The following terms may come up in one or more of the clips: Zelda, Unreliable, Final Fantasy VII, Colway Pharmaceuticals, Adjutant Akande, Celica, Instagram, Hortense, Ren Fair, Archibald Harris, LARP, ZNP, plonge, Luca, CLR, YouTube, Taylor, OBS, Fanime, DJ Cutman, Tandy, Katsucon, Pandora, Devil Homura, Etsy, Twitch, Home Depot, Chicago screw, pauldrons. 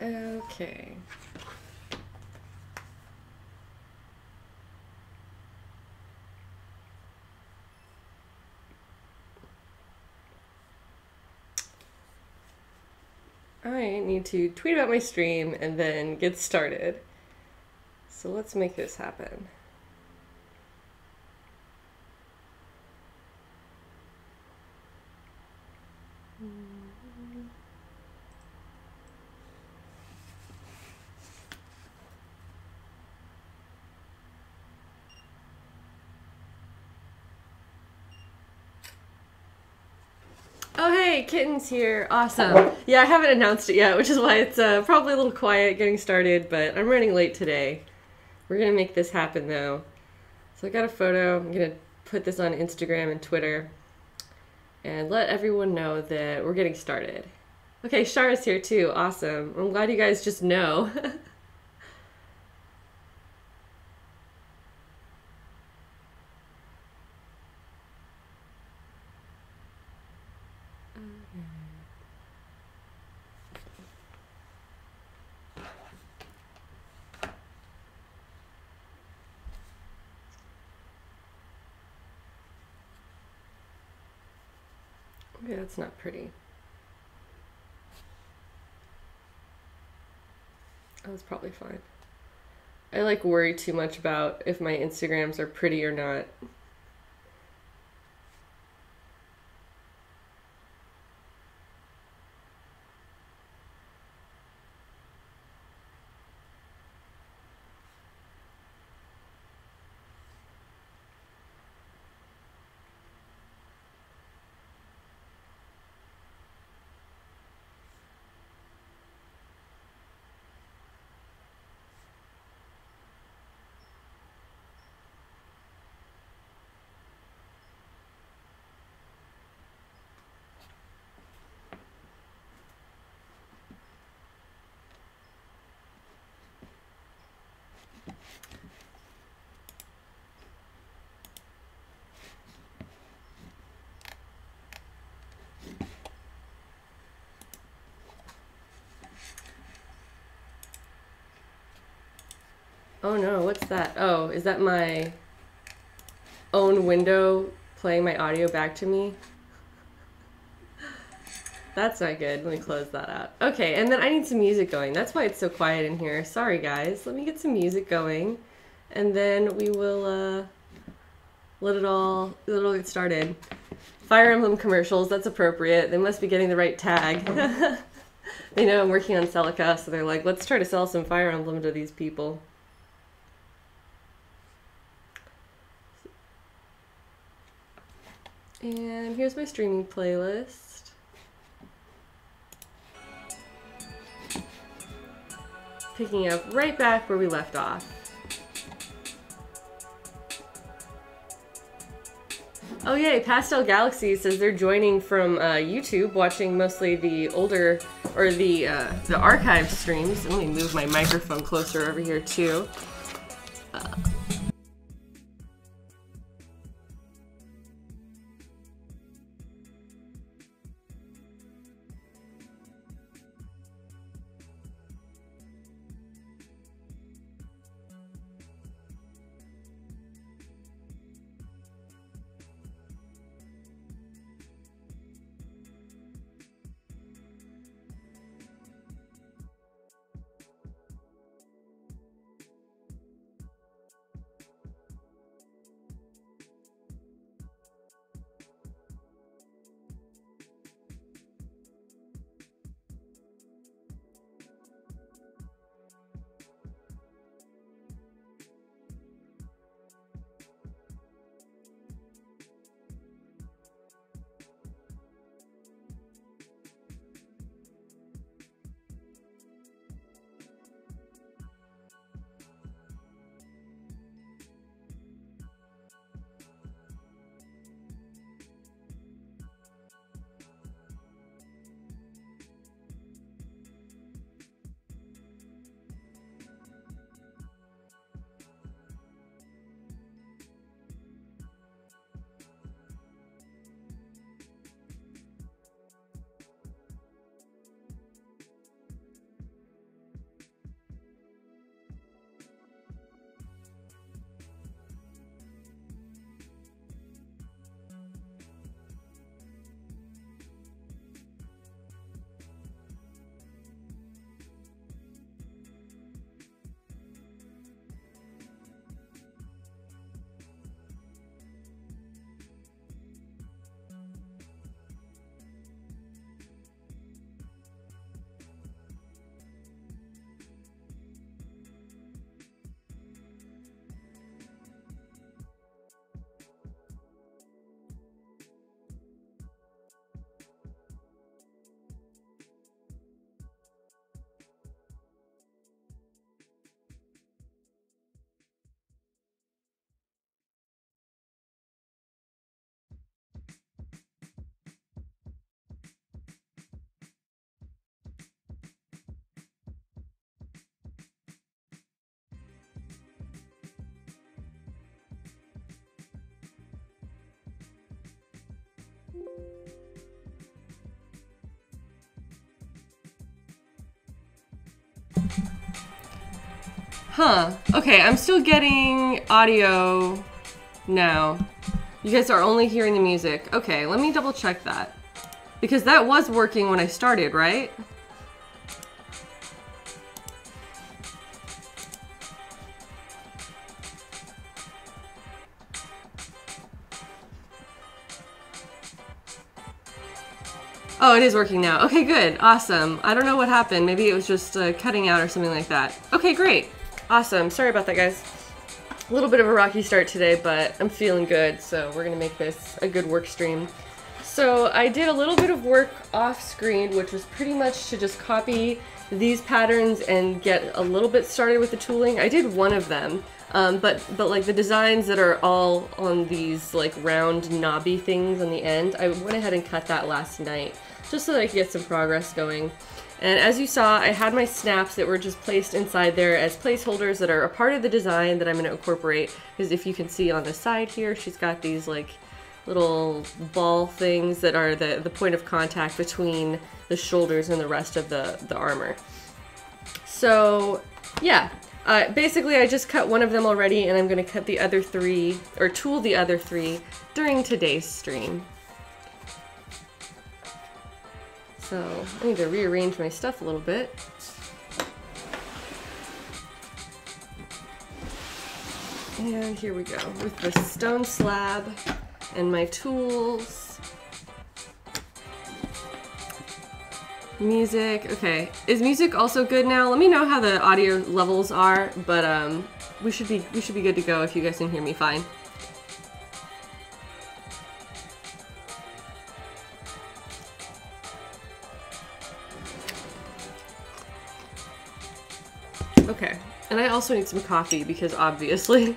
Okay. I need to tweet about my stream and then get started. So let's make this happen. Kitten's here. Awesome. Yeah, I haven't announced it yet, which is why it's probably a little quiet getting started, but I'm running late today. We're going to make this happen, though. So I got a photo. I'm going to put this on Instagram and Twitter and let everyone know that we're getting started. Okay, Shara's here, too. Awesome. I'm glad you guys just know. Yeah, that's not pretty. That was probably fine. I like worry too much about if my Instagrams are pretty or not. Oh no, what's that? Oh, is that my own window playing my audio back to me? That's not good. Let me close that out. Okay, and then I need some music going. That's why it's so quiet in here. Sorry, guys. Let me get some music going, and then we will let it all get started. Fire Emblem commercials. That's appropriate. They must be getting the right tag. They know I'm working on Celica, so they're like, let's try to sell some Fire Emblem to these people. And here's my streaming playlist. Picking up right back where we left off. Oh yay, Pastel Galaxy says they're joining from YouTube, watching mostly the older, or the archive streams. Let me move my microphone closer over here too. Huh. Okay, I'm still getting audio now. You guys are only hearing the music. Okay, let me double check that. Because that was working when I started, right? Oh, it is working now. Okay, good. Awesome. I don't know what happened. Maybe it was just cutting out or something like that. Okay, great. Awesome. Sorry about that, guys. A little bit of a rocky start today, but I'm feeling good, so we're gonna make this a good work stream. So I did a little bit of work off screen, which was pretty much to just copy these patterns and get a little bit started with the tooling. I did one of them, but like the designs that are all on these like round knobby things on the end, I went ahead and cut that last night, just so that I could get some progress going. And as you saw, I had my snaps that were just placed inside there as placeholders that are a part of the design that I'm going to incorporate. Because if you can see on the side here, she's got these like little ball things that are the point of contact between the shoulders and the rest of the armor. So yeah, basically I just cut one of them already, and I'm going to cut the other three, or tool the other three, during today's stream. So I need to rearrange my stuff a little bit. And here we go with the stone slab and my tools. Music, okay. Is music also good now? Let me know how the audio levels are, but we should be good to go if you guys can hear me fine. Okay, and I also need some coffee because obviously.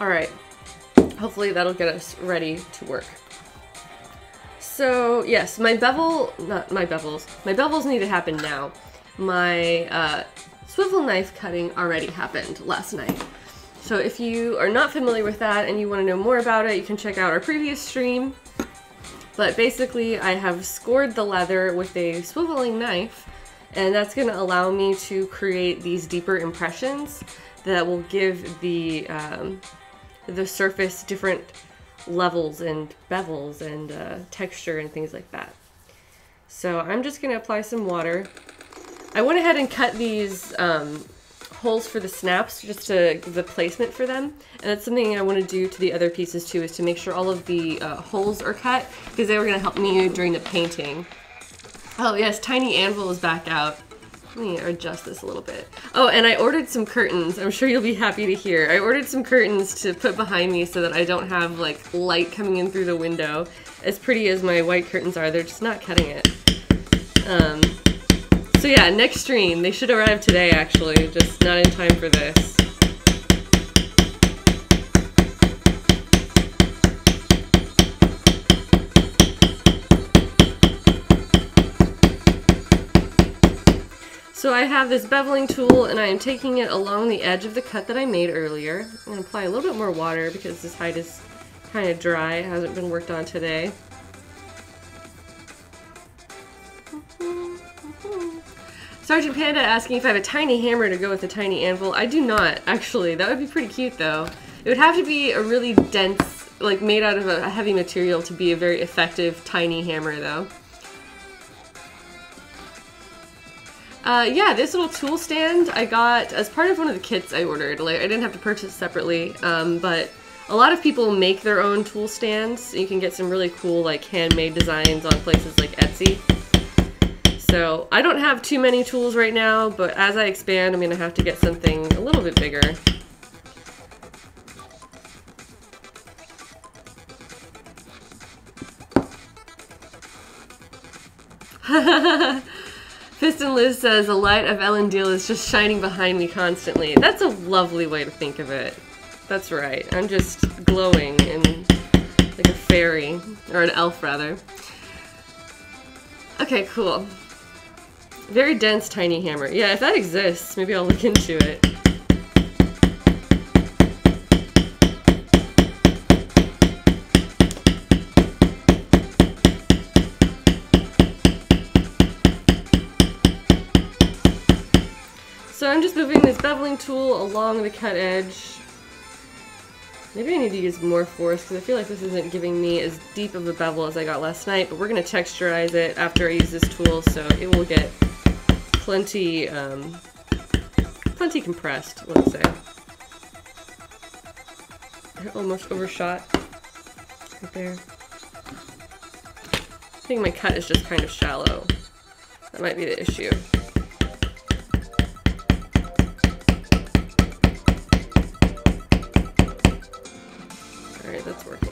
All right, hopefully that'll get us ready to work. So yes, my bevels need to happen now. My swivel knife cutting already happened last night. So if you are not familiar with that and you want to know more about it, you can check out our previous stream. But basically, I have scored the leather with a swiveling knife, and that's going to allow me to create these deeper impressions that will give the surface different levels and bevels and texture and things like that. So I'm just going to apply some water. I went ahead and cut these holes for the snaps just to give the placement for them, and that's something I want to do to the other pieces too, is to make sure all of the holes are cut, because they were going to help me during the painting. Oh yes, Tiny Anvil is back out. Let me adjust this a little bit. Oh, and I ordered some curtains. I'm sure you'll be happy to hear. I ordered some curtains to put behind me so that I don't have like light coming in through the window. As pretty as my white curtains are, they're just not cutting it. So yeah, next stream. They should arrive today, actually, just not in time for this. So I have this beveling tool, and I am taking it along the edge of the cut that I made earlier. I'm going to apply a little bit more water because this hide is kind of dry. It hasn't been worked on today. Sergeant Panda asking if I have a tiny hammer to go with a tiny anvil. I do not, actually. That would be pretty cute, though. It would have to be a really dense, like made out of a heavy material to be a very effective tiny hammer, though. Yeah, this little tool stand I got as part of one of the kits I ordered. Like, I didn't have to purchase separately, but a lot of people make their own tool stands. You can get some really cool, like, handmade designs on places like Etsy. So I don't have too many tools right now, but as I expand, I'm going to have to get something a little bit bigger. Piston Liz says, the light of Ellen Deal is just shining behind me constantly. That's a lovely way to think of it. That's right. I'm just glowing and like a fairy, or an elf rather. Okay, cool. Very dense tiny hammer. Yeah, if that exists, maybe I'll look into it. So I'm just moving this beveling tool along the cut edge. Maybe I need to use more force because I feel like this isn't giving me as deep of a bevel as I got last night, but we're going to texturize it after I use this tool so it will get plenty, plenty compressed, let's say. I almost overshot right there. I think my cut is just kind of shallow. That might be the issue. That's working.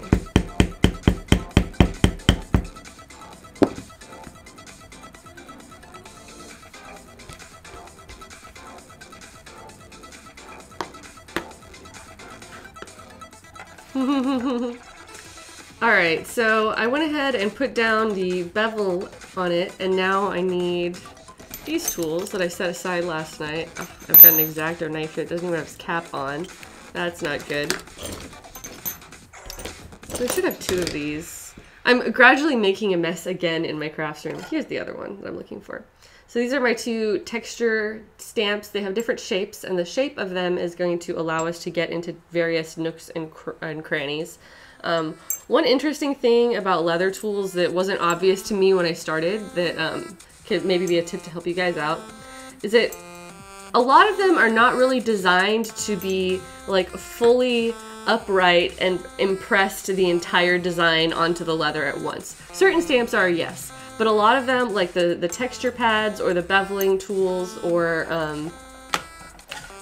Alright, so I went ahead and put down the bevel on it, and now I need these tools that I set aside last night. Oh, I've got an X-Acto knife that doesn't even have its cap on. That's not good. So I should have two of these. I'm gradually making a mess again in my crafts room. Here's the other one that I'm looking for. So these are my two texture stamps. They have different shapes, and the shape of them is going to allow us to get into various nooks and crannies. One interesting thing about leather tools that wasn't obvious to me when I started that could maybe be a tip to help you guys out is that a lot of them are not really designed to be like fully upright and impressed the entire design onto the leather at once. Certain stamps are, yes, but a lot of them, like the texture pads or the beveling tools or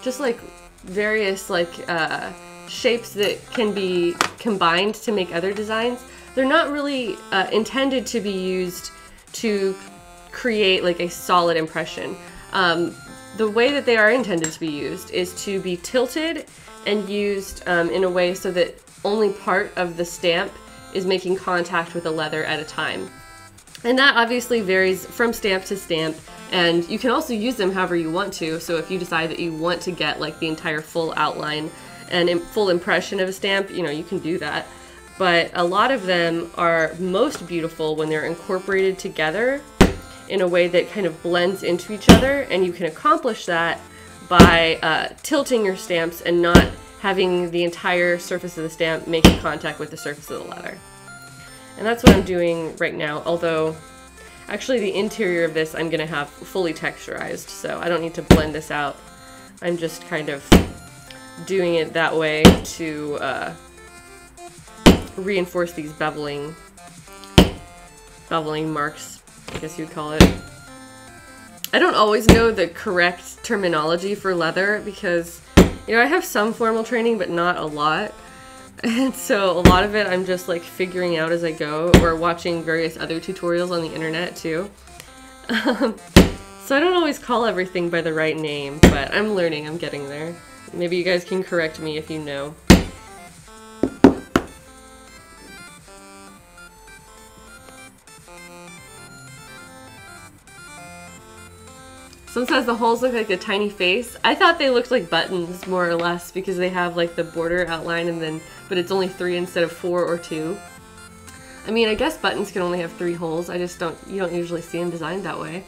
just like various like shapes that can be combined to make other designs, they're not really intended to be used to create like a solid impression. The way that they are intended to be used is to be tilted and used in a way so that only part of the stamp is making contact with the leather at a time. And that obviously varies from stamp to stamp, and you can also use them however you want to. So if you decide that you want to get like the entire full outline and full impression of a stamp, you know, you can do that. But a lot of them are most beautiful when they're incorporated together in a way that kind of blends into each other, and you can accomplish that by tilting your stamps and not having the entire surface of the stamp make contact with the surface of the leather. And that's what I'm doing right now, although actually the interior of this I'm gonna have fully texturized, so I don't need to blend this out. I'm just kind of doing it that way to reinforce these beveling marks, I guess you'd call it. I don't always know the correct terminology for leather because, you know, I have some formal training, but not a lot. And so a lot of it I'm just like figuring out as I go or watching various other tutorials on the internet too. So I don't always call everything by the right name, but I'm learning, I'm getting there. Maybe you guys can correct me if you know. Sometimes the holes look like a tiny face. I thought they looked like buttons, more or less, because they have like the border outline and then, but it's only 3 instead of 4 or 2. I mean, I guess buttons can only have 3 holes. I just don't, you don't usually see them designed that way.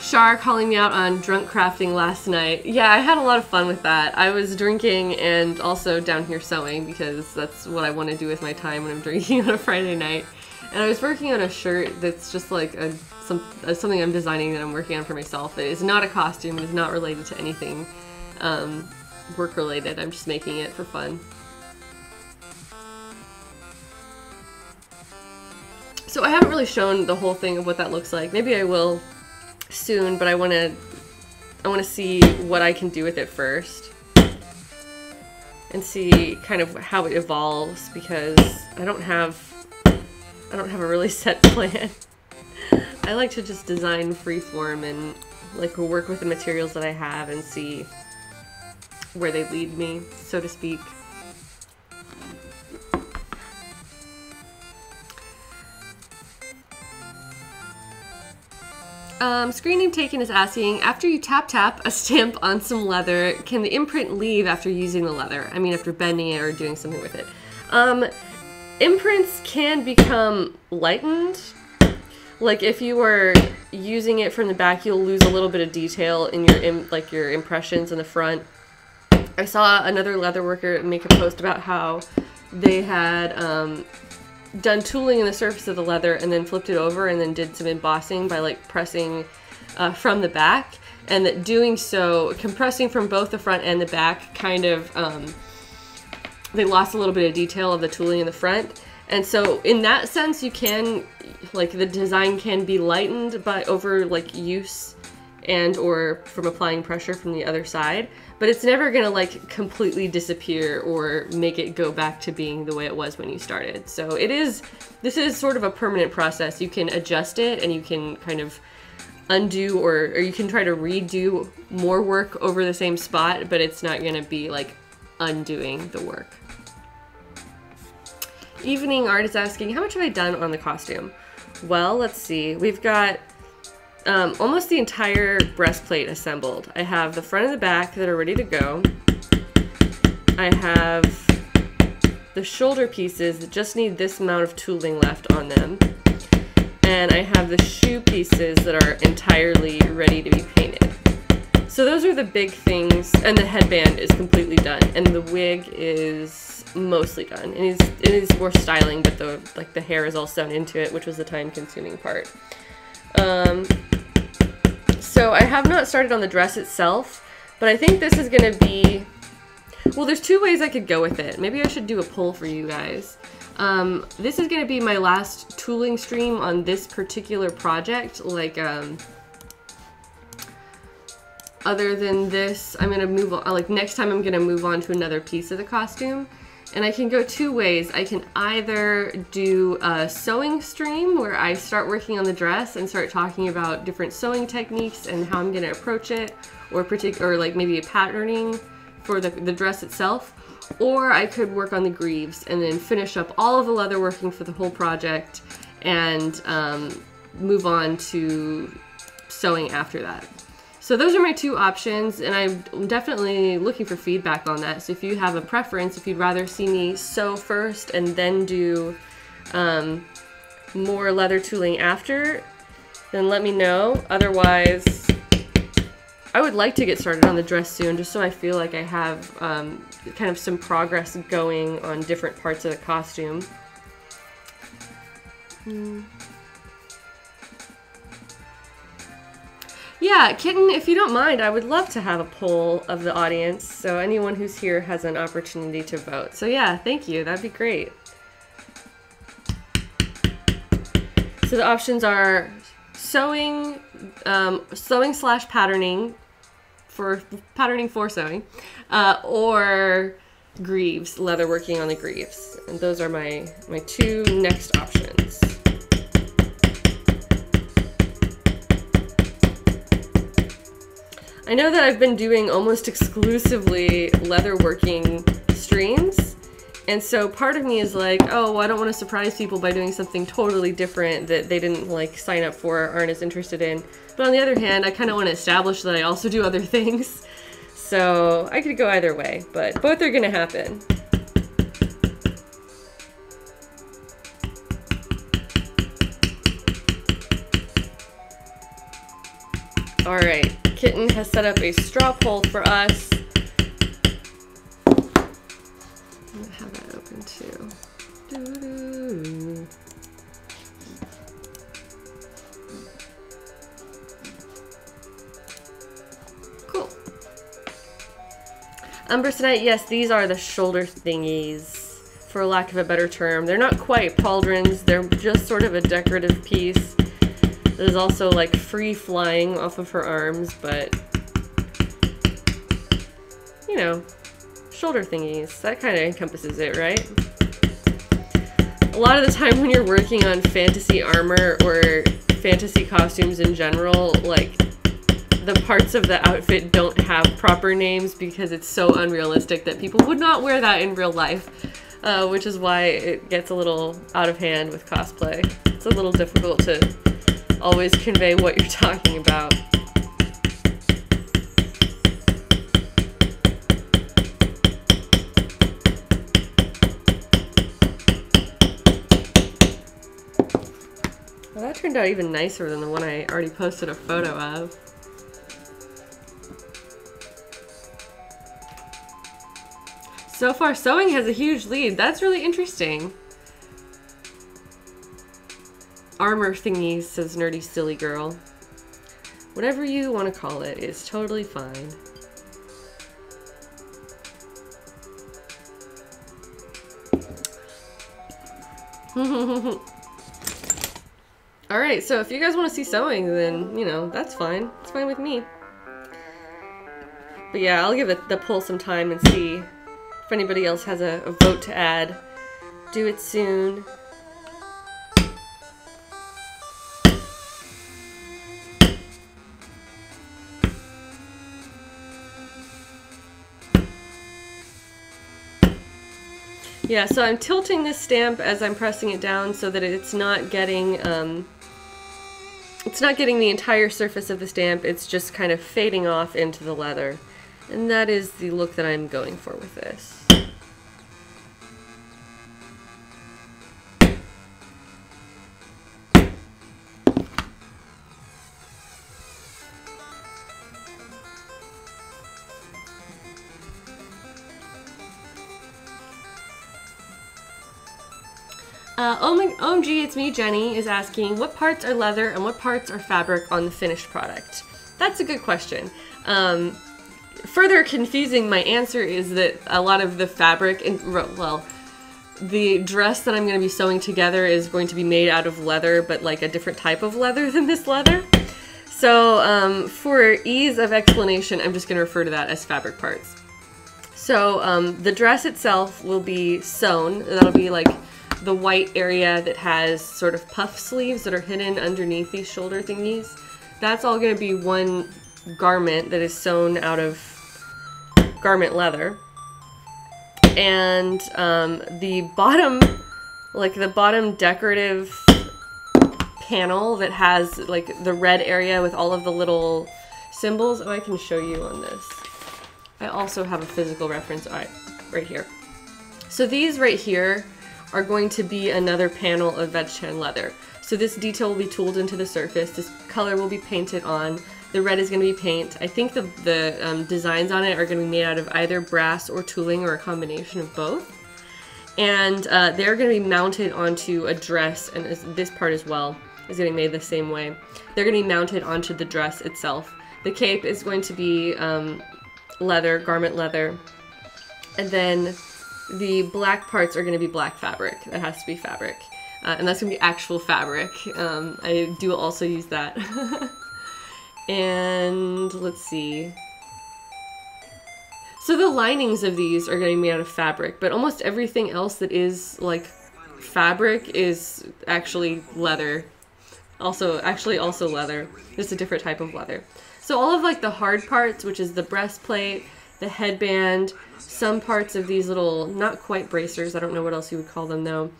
Shar calling me out on drunk crafting last night. Yeah, I had a lot of fun with that. I was drinking and also down here sewing because that's what I want to do with my time when I'm drinking on a Friday night. And I was working on a shirt that's just like something I'm designing that I'm working on for myself. It is not a costume, it is not related to anything work related. I'm just making it for fun. So I haven't really shown the whole thing of what that looks like. Maybe I will soon, but I want to see what I can do with it first. And see kind of how it evolves because I don't have a really set plan. I like to just design freeform and like work with the materials that I have and see where they lead me, so to speak. Screen Name Taken is asking, after you tap a stamp on some leather, can the imprint leave after using the leather? I mean, after bending it or doing something with it. Imprints can become lightened, Like if you were using it from the back, you'll lose a little bit of detail in your your impressions in the front. I saw another leather worker make a post about how they had done tooling in the surface of the leather and then flipped it over and then did some embossing by like pressing from the back, and that doing so, compressing from both the front and the back, kind of they lost a little bit of detail of the tooling in the front. And so in that sense, you can, like, the design can be lightened by over like use and or from applying pressure from the other side, but it's never gonna like completely disappear or make it go back to being the way it was when you started. So it is, this is sort of a permanent process. You can adjust it and you can kind of undo or you can try to redo more work over the same spot, but it's not gonna be like undoing the work. Evening Art is asking, how much have I done on the costume? Well, let's see. We've got almost the entire breastplate assembled. I have the front and the back that are ready to go. I have the shoulder pieces that just need this amount of tooling left on them. And I have the shoe pieces that are entirely ready to be painted. So those are the big things, and the headband is completely done, and the wig is mostly done. It is more styling, but the like the hair is all sewn into it, which was the time-consuming part. So I have not started on the dress itself, but I think this is going to be... Well, there's two ways I could go with it. Maybe I should do a poll for you guys. This is going to be my last tooling stream on this particular project. Like, other than this, I'm going to move on. Like, next time I'm going to move on to another piece of the costume. And I can go two ways. I can either do a sewing stream where I start working on the dress and start talking about different sewing techniques and how I'm gonna approach it, or like maybe a patterning for the dress itself. Or I could work on the greaves and then finish up all of the leather working for the whole project and move on to sewing after that. So those are my two options, and I'm definitely looking for feedback on that. So if you have a preference, if you'd rather see me sew first and then do more leather tooling after, then let me know. Otherwise, I would like to get started on the dress soon, just so I feel like I have kind of some progress going on different parts of the costume. Yeah, Kitten, if you don't mind, I would love to have a poll of the audience, so anyone who's here has an opportunity to vote. So yeah, thank you, that'd be great. So the options are sewing, sewing/patterning, for patterning for sewing, or greaves, leather working on the greaves. And those are my two next options. I know that I've been doing almost exclusively leatherworking streams, and so part of me is like, oh, I don't want to surprise people by doing something totally different that they didn't like sign up for or aren't as interested in. But on the other hand, I kind of want to establish that I also do other things. So I could go either way, but both are going to happen. All right. Kitten has set up a straw poll for us. I'm gonna have that open too. Doo-doo. Cool. Umbrisonite, yes, these are the shoulder thingies, for lack of a better term. They're not quite pauldrons, they're just sort of a decorative piece. There's also like free flying off of her arms, but you know, shoulder thingies, that kind of encompasses it, right? A lot of the time when you're working on fantasy armor or fantasy costumes in general, like the parts of the outfit don't have proper names because it's so unrealistic that people would not wear that in real life, which is why it gets a little out of hand with cosplay. It's a little difficult to always convey what you're talking about. Well, that turned out even nicer than the one I already posted a photo of. So far, sewing has a huge lead. That's really interesting. Armor thingies, says Nerdy Silly Girl. Whatever you want to call it is totally fine. Alright, so if you guys want to see sewing, then, you know, that's fine. It's fine with me. But yeah, I'll give it the poll some time and see if anybody else has a vote to add. Do it soon. Yeah, so I'm tilting this stamp as I'm pressing it down so that it's not getting the entire surface of the stamp, it's just kind of fading off into the leather. And that is the look that I'm going for with this. OMG, it's me, Jenny, is asking, what parts are leather and what parts are fabric on the finished product? That's a good question. Further confusing my answer is that a lot of the fabric, and well, the dress that I'm going to be sewing together is going to be made out of leather, but like a different type of leather than this leather. So for ease of explanation, I'm just going to refer to that as fabric parts. So the dress itself will be sewn, that'll be like the white area that has sort of puff sleeves that are hidden underneath these shoulder thingies. That's all going to be one garment that is sewn out of garment leather. And the bottom decorative panel that has like the red area with all of the little symbols. Oh, I can show you on this. I also have a physical reference right here. So these right here are going to be another panel of vegetarian leather. So this detail will be tooled into the surface, this color will be painted on, the red is going to be paint. I think the designs on it are going to be made out of either brass or tooling or a combination of both. And they're going to be mounted onto a dress, and this part as well is getting made the same way. They're going to be mounted onto the dress itself. The cape is going to be leather, garment leather, and then the black parts are going to be black fabric. That has to be fabric. And that's going to be actual fabric. I do also use that. And let's see. So the linings of these are going to be made out of fabric, but almost everything else that is like fabric is actually leather. Also leather. Just a different type of leather. So all of like the hard parts, which is the breastplate, the headband, some parts of these little, not quite bracers, I don't know what else you would call them though.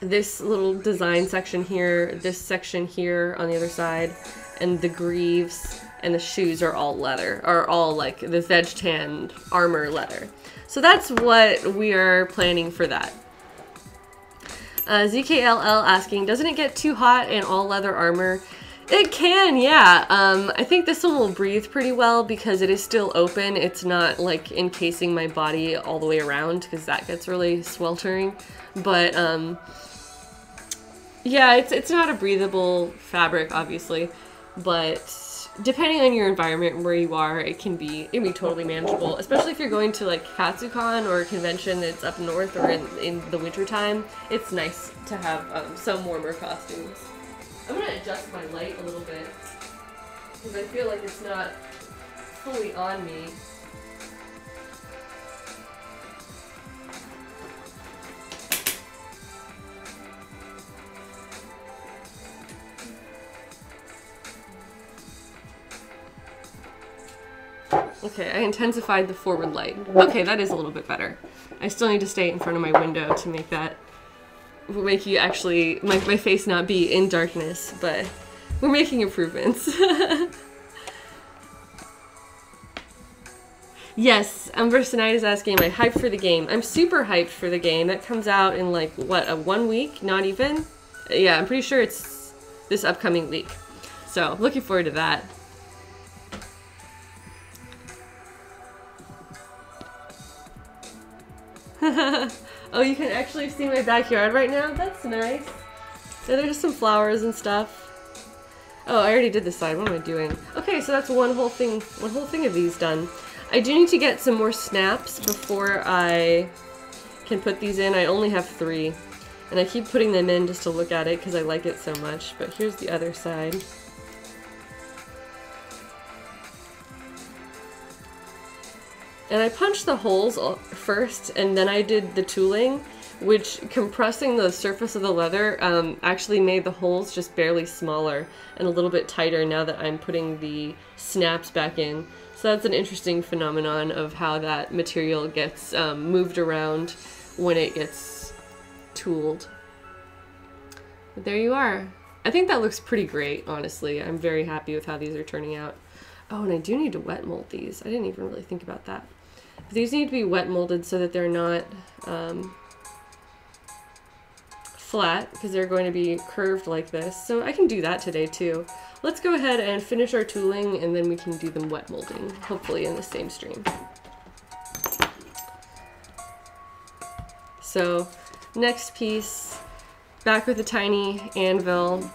This little design section here, this section here on the other side, and the greaves and the shoes are all leather, are all like the veg tan armor leather. So that's what we are planning for that. ZKLL asking, doesn't it get too hot in all leather armor? It can, yeah. I think this one will breathe pretty well because it is still open. It's not like encasing my body all the way around because that gets really sweltering. But yeah, it's not a breathable fabric, obviously. But depending on your environment and where you are, it can be totally manageable. Especially if you're going to like Katsucon or a convention that's up north or in the wintertime, it's nice to have some warmer costumes. I'm going to adjust my light a little bit because I feel like it's not fully on me. Okay, I intensified the forward light. Okay, that is a little bit better. I still need to stay in front of my window to make that will make you actually, my face not be in darkness, but we're making improvements. Yes, Umbersanite is asking, am I hyped for the game? I'm super hyped for the game. That comes out in like, what, a 1 week? Not even? Yeah, I'm pretty sure it's this upcoming week. So, looking forward to that. Oh, you can actually see my backyard right now? That's nice. So there's just some flowers and stuff. Oh, I already did this side. What am I doing? Okay, so that's one whole thing of these done. I do need to get some more snaps before I can put these in. I only have 3. And I keep putting them in just to look at it because I like it so much. But here's the other side. And I punched the holes first, and then I did the tooling, which compressing the surface of the leather actually made the holes just barely smaller and a little bit tighter now that I'm putting the snaps back in. So that's an interesting phenomenon of how that material gets moved around when it gets tooled. But there you are. I think that looks pretty great, honestly. I'm very happy with how these are turning out. Oh, and I do need to wet mold these. I didn't even really think about that. But these need to be wet molded so that they're not flat, because they're going to be curved like this. So I can do that today too. Let's go ahead and finish our tooling, and then we can do them wet molding, hopefully in the same stream. So next piece, back with a tiny anvil.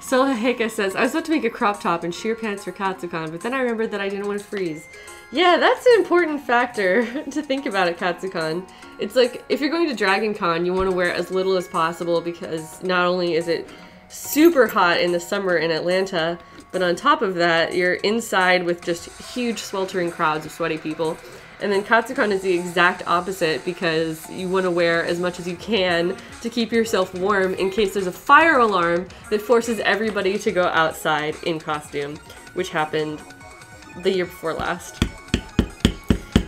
Solaheka says, I was about to make a crop top and sheer pants for Katsucon, but then I remembered that I didn't want to freeze. Yeah, that's an important factor to think about at Katsucon. It's like, if you're going to Dragon Con, you want to wear as little as possible because not only is it super hot in the summer in Atlanta, but on top of that, you're inside with just huge sweltering crowds of sweaty people. And then Katsucon is the exact opposite because you want to wear as much as you can to keep yourself warm in case there's a fire alarm that forces everybody to go outside in costume, which happened the year before last.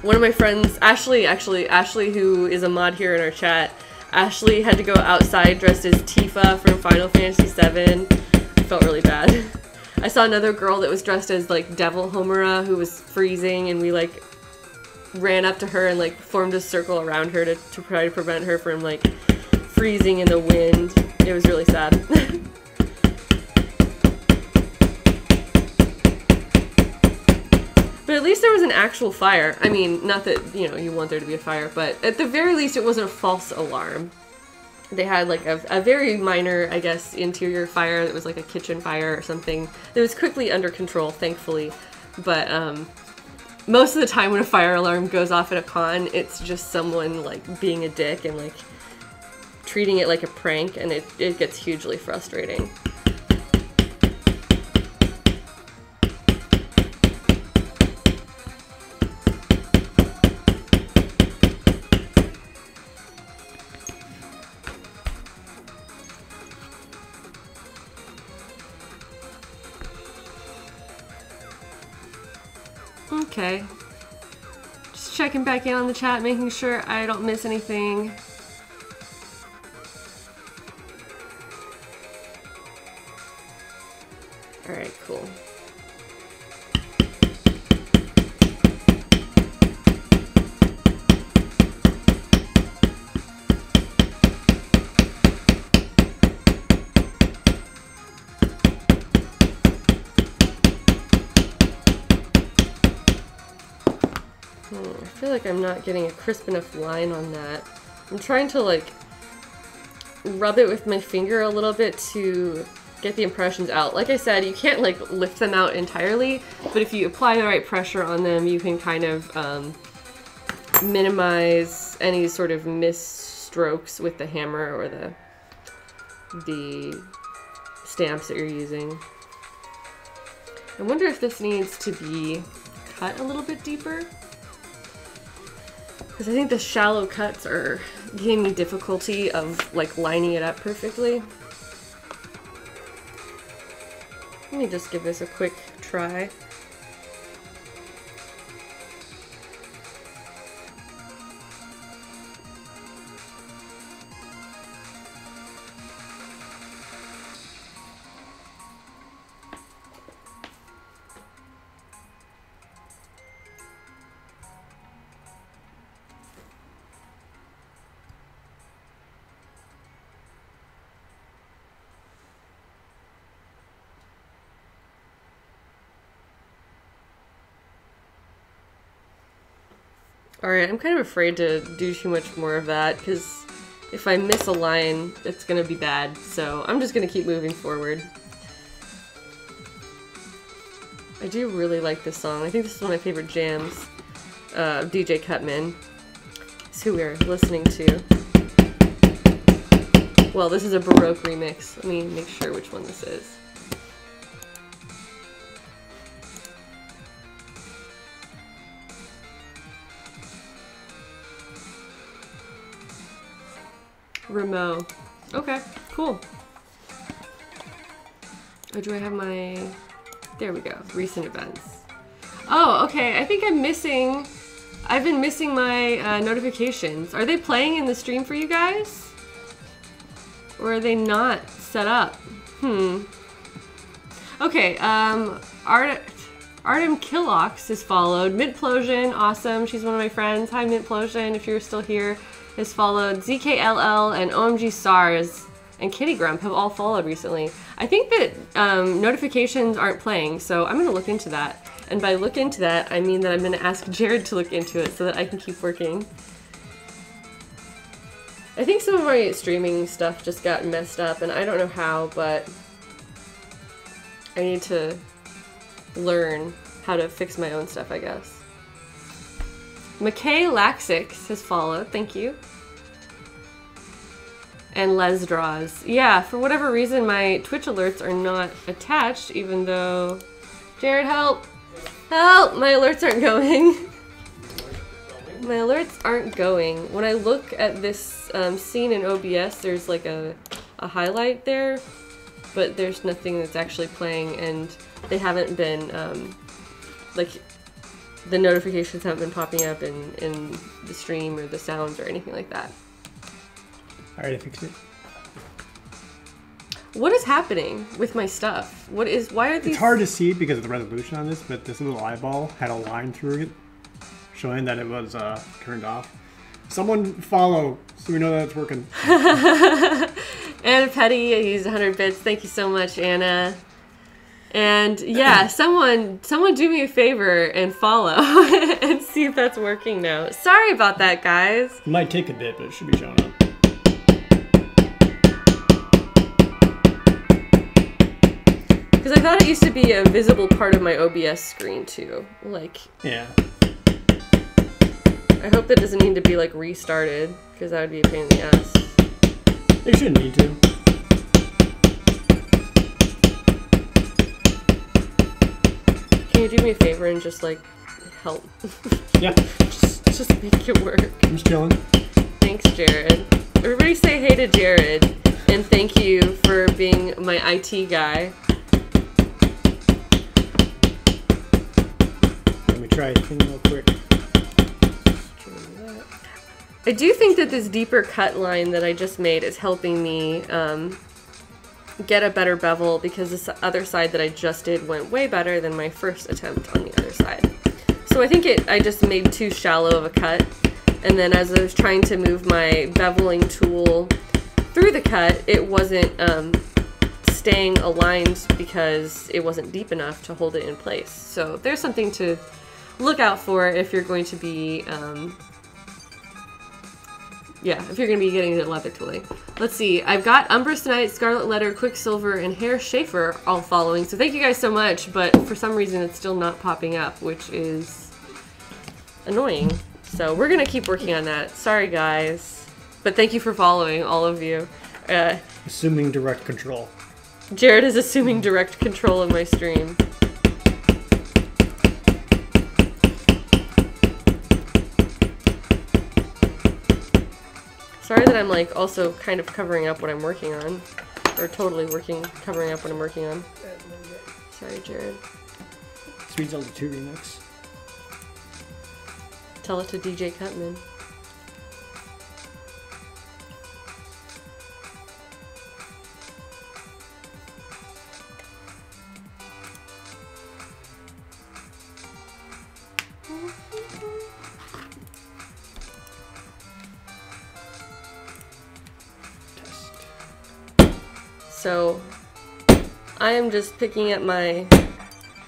One of my friends, Ashley, who is a mod here in our chat, Ashley had to go outside dressed as Tifa from Final Fantasy VII. I felt really bad. I saw another girl that was dressed as like Devil Homura who was freezing, and we like ran up to her and like formed a circle around her to try to prevent her from like freezing in the wind. It was really sad. But at least there was an actual fire. I mean, not that, you know, you want there to be a fire, but at the very least it wasn't a false alarm. They had like a very minor, I guess, interior fire that was like a kitchen fire or something. It was quickly under control, thankfully, but most of the time when a fire alarm goes off at a con, it's just someone like being a dick and like treating it like a prank, and it gets hugely frustrating. Okay, just checking back in on the chat, making sure I don't miss anything. All right, cool. I feel like I'm not getting a crisp enough line on that. I'm trying to like rub it with my finger a little bit to get the impressions out. Like I said, you can't like lift them out entirely, but if you apply the right pressure on them, you can kind of minimize any sort of misstrokes with the hammer or the stamps that you're using. I wonder if this needs to be cut a little bit deeper, because I think the shallow cuts are giving me difficulty of like lining it up perfectly. Let me just give this a quick try. Alright, I'm kind of afraid to do too much more of that, because if I miss a line, it's gonna be bad, so I'm just gonna keep moving forward. I do really like this song. I think this is one of my favorite jams of DJ Cutman. It's who we're listening to. Well, this is a Baroque remix. Let me make sure which one this is. Remote. Okay, cool. Oh, do I have my... There we go. Recent events. Oh, okay. I think I'm missing... I've been missing my notifications. Are they playing in the stream for you guys? Or are they not set up? Okay, Artem Killox is followed. Mintplosion, awesome. She's one of my friends. Hi, Mintplosion, if you're still here. Is followed. ZKLL and OMG SARS and Kitty Grump have all followed recently. I think that notifications aren't playing, so I'm going to look into that. And by look into that, I mean that I'm going to ask Jared to look into it so that I can keep working. I think some of my streaming stuff just got messed up, and I don't know how, but I need to learn how to fix my own stuff, I guess. McKay Laxix has followed, thank you. And Lesdraws. Yeah, for whatever reason my Twitch alerts are not attached, even though... Jared, help! Help! My alerts aren't going. My alerts aren't going. When I look at this scene in OBS, there's like a highlight there, but there's nothing that's actually playing, and they haven't been, like... The notifications haven't been popping up in the stream or the sounds or anything like that. Alright, I fixed it. What is happening with my stuff? What is, why are these... It's hard to see because of the resolution on this, but this little eyeball had a line through it showing that it was turned off. Someone follow so we know that it's working. Anna Petty, I used 100 bits. Thank you so much, Anna. And yeah, someone do me a favor and follow and see if that's working now. Sorry about that, guys. It might take a bit, but it should be showing up. Because I thought it used to be a visible part of my OBS screen too. Like, yeah. I hope that doesn't need to be like restarted, because that would be a pain in the ass. It shouldn't need to. Can you do me a favor and just, like, help? Yeah. just make it work. I'm just chilling. Thanks, Jared. Everybody say hey to Jared, and thank you for being my IT guy. Let me try a thing real quick. I do think that this deeper cut line that I just made is helping me, get a better bevel, because this other side that I just did went way better than my first attempt on the other side. So I think I just made too shallow of a cut, and then as I was trying to move my beveling tool through the cut, it wasn't staying aligned because it wasn't deep enough to hold it in place. So there's something to look out for if you're going to be if you're going to be getting into leather tooling. Let's see. I've got Umbrous Knight, Scarlet Letter, Quicksilver, and Hair Schaefer all following. So thank you guys so much, but for some reason it's still not popping up, which is annoying. So we're going to keep working on that. Sorry, guys. But thank you for following, all of you. Assuming direct control. Jared is assuming direct control of my stream. Sorry that I'm like also kind of covering up what I'm working on, or totally covering up what I'm working on. Sorry, Jared. Sweet Zelda 2 remix. Tell it to DJ Cutman. So I am just picking up my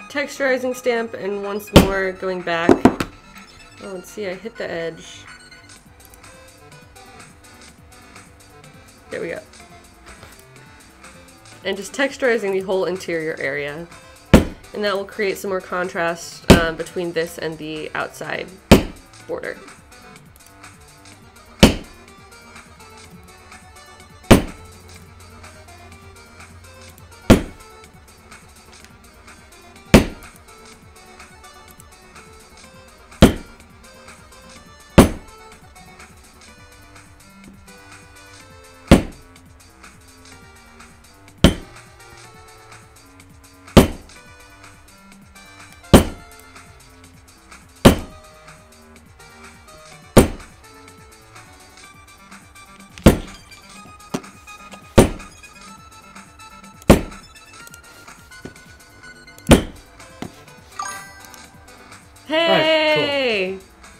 texturizing stamp and once more going back Oh, and see, I hit the edge. There we go. And just texturizing the whole interior area. And that will create some more contrast between this and the outside border.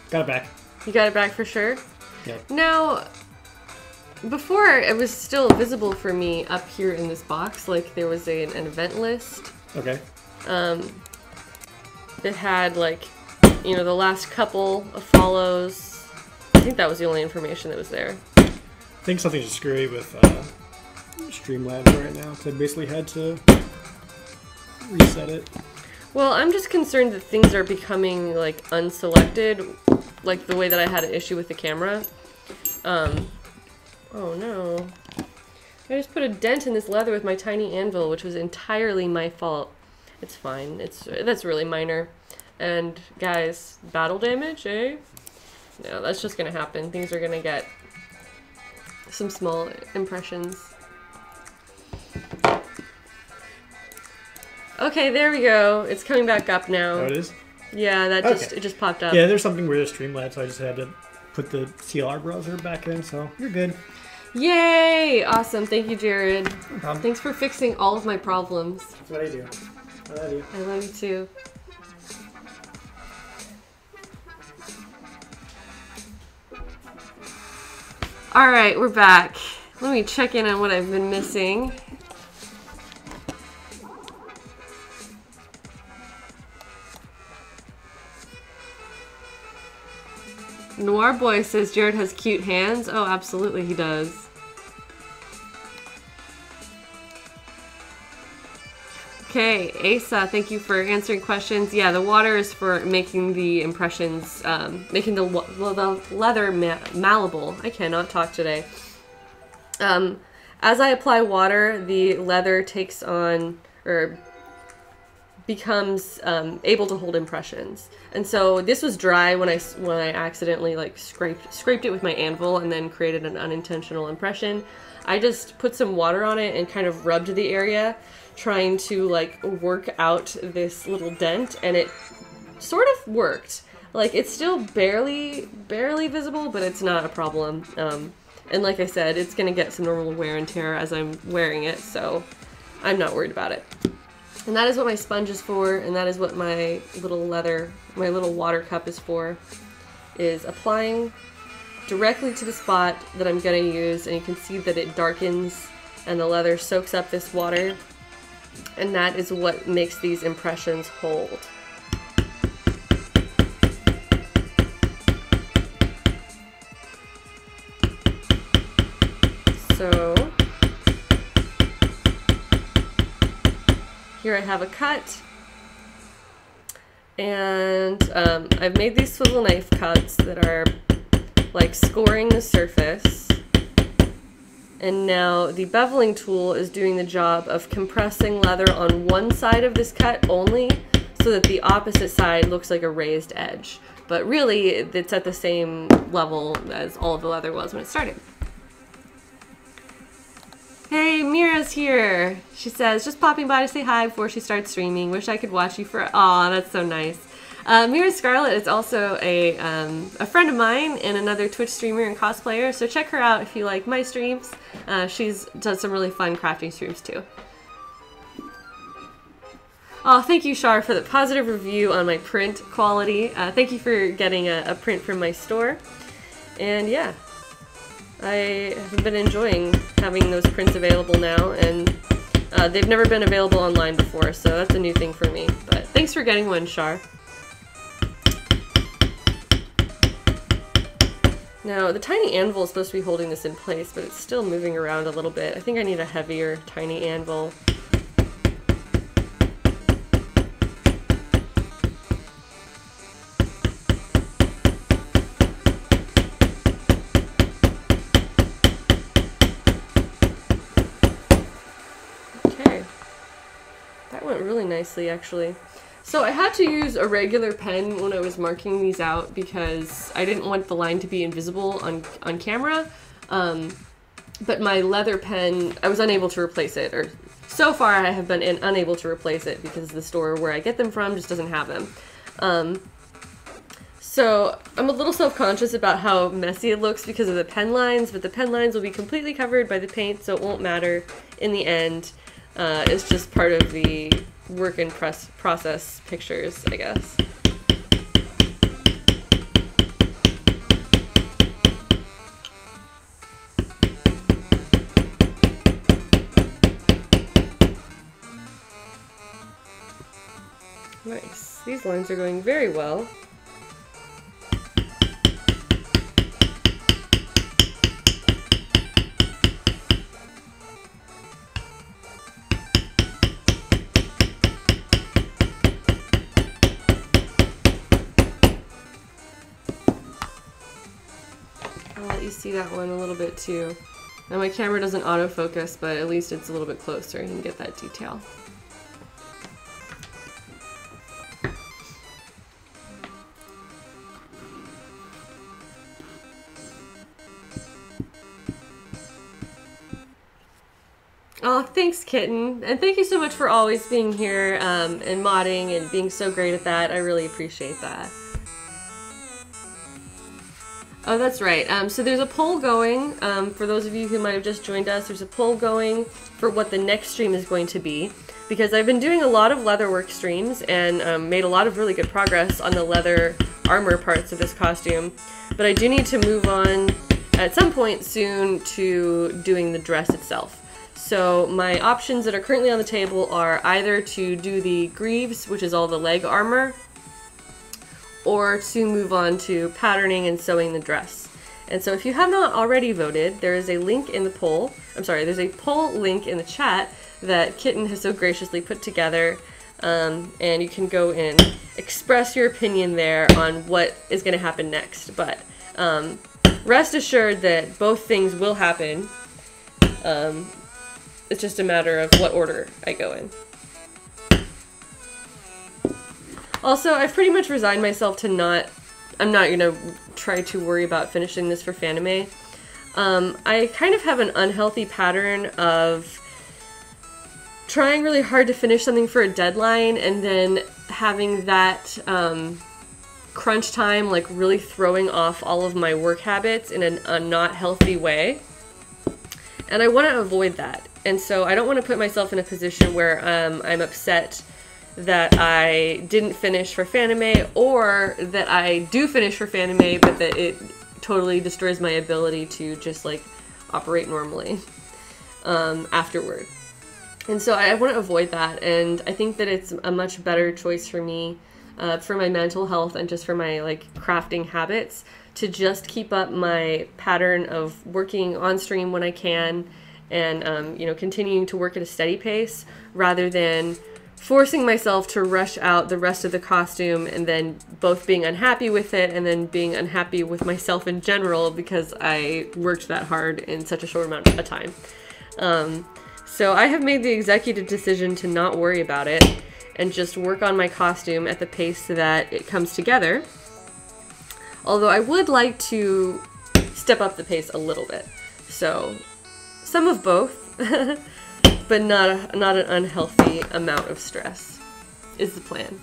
Got it back. You got it back for sure? Yep. Now, before it was still visible for me up here in this box, like there was an event list. Okay. That had like, you know, the last couple of follows. I think that was the only information that was there. I think something's screwy with Streamlabs right now, so I basically had to reset it. Well, I'm just concerned that things are becoming like unselected, like the way that I had an issue with the camera. Oh no. I just put a dent in this leather with my tiny anvil, which was entirely my fault. It's fine. That's really minor. And guys, battle damage, eh? No, that's just gonna happen. Things are gonna get some small impressions. Okay, there we go. It's coming back up now. Oh, it is? Yeah, that just okay. It just popped up. Yeah, there's something weird with Streamlabs, so I just had to put the CLR browser back in, so you're good. Yay! Awesome. Thank you, Jared. No problem. Thanks for fixing all of my problems. That's what I do. I love you. I love you, too. All right, we're back. Let me check in on what I've been missing. Noir Boy says Jared has cute hands. Oh, absolutely he does. Okay, Asa, thank you for answering questions. Yeah, the water is for making the impressions, making the leather malleable. I cannot talk today. As I apply water, the leather takes on, or becomes able to hold impressions. And so this was dry when I accidentally like scraped it with my anvil and then created an unintentional impression. I just put some water on it and kind of rubbed the area, trying to like work out this little dent, and it sort of worked. Like it's still barely visible, but it's not a problem. And like I said, it's gonna get some normal wear and tear as I'm wearing it, so I'm not worried about it. And that is what my sponge is for, and that is what my little water cup is for, is applying directly to the spot that I'm gonna use, and you can see that it darkens and the leather soaks up this water, and that is what makes these impressions hold. So here I have a cut, and I've made these swivel knife cuts that are like scoring the surface, and now the beveling tool is doing the job of compressing leather on one side of this cut only, so that the opposite side looks like a raised edge, but really it's at the same level as all of the leather was when it started. Hey, Mira's here. She says, just popping by to say hi before she starts streaming. Wish I could watch you for... Aw, that's so nice. Mira Scarlett is also a friend of mine and another Twitch streamer and cosplayer, so check her out if you like my streams. She's done some really fun crafting streams, too. Oh, thank you, Shar, for the positive review on my print quality. Thank you for getting a print from my store. And, yeah. I have been enjoying having those prints available now, and they've never been available online before, so that's a new thing for me. But thanks for getting one, Shar. Now, the tiny anvil is supposed to be holding this in place, but it's still moving around a little bit. I think I need a heavier tiny anvil. Okay. That went really nicely, actually. So I had to use a regular pen when I was marking these out because I didn't want the line to be invisible on camera, but my leather pen, I was unable to replace it, or so far I have been unable to replace it because the store where I get them from just doesn't have them. So I'm a little self-conscious about how messy it looks because of the pen lines, but the pen lines will be completely covered by the paint, so it won't matter in the end. It's just part of the work in process pictures, I guess. Nice. These lines are going very well. See that one a little bit too. Now my camera doesn't autofocus, but at least it's a little bit closer and you can get that detail. Oh, thanks Kitten, and thank you so much for always being here and modding and being so great at that. I really appreciate that. Oh, that's right. So there's a poll going, for those of you who might have just joined us, there's a poll going for what the next stream is going to be, because I've been doing a lot of leatherwork streams and made a lot of really good progress on the leather armor parts of this costume, but I do need to move on at some point soon to doing the dress itself. So my options that are currently on the table are either to do the greaves, which is all the leg armor, or to move on to patterning and sewing the dress. And so if you have not already voted, there is a link in the poll, I'm sorry, there's a poll link in the chat that Kitten has so graciously put together, and you can go and express your opinion there on what is going to happen next. But rest assured that both things will happen, it's just a matter of what order I go in. Also, I've pretty much resigned myself to not, I'm not going to try to worry about finishing this for Fanime. I kind of have an unhealthy pattern of trying really hard to finish something for a deadline and then having that crunch time like really throwing off all of my work habits in a not healthy way. And I want to avoid that. And so I don't want to put myself in a position where I'm upset that I didn't finish for Fanime, or that I do finish for Fanime, but that it totally destroys my ability to just like operate normally afterward. And so I want to avoid that, and I think that it's a much better choice for me, for my mental health and just for my like crafting habits, to just keep up my pattern of working on stream when I can, and you know, continuing to work at a steady pace rather than forcing myself to rush out the rest of the costume and then both being unhappy with it and then being unhappy with myself in general because I worked that hard in such a short amount of time. So I have made the executive decision to not worry about it and just work on my costume at the pace that it comes together. Although I would like to step up the pace a little bit. So some of both. But not an unhealthy amount of stress is the plan.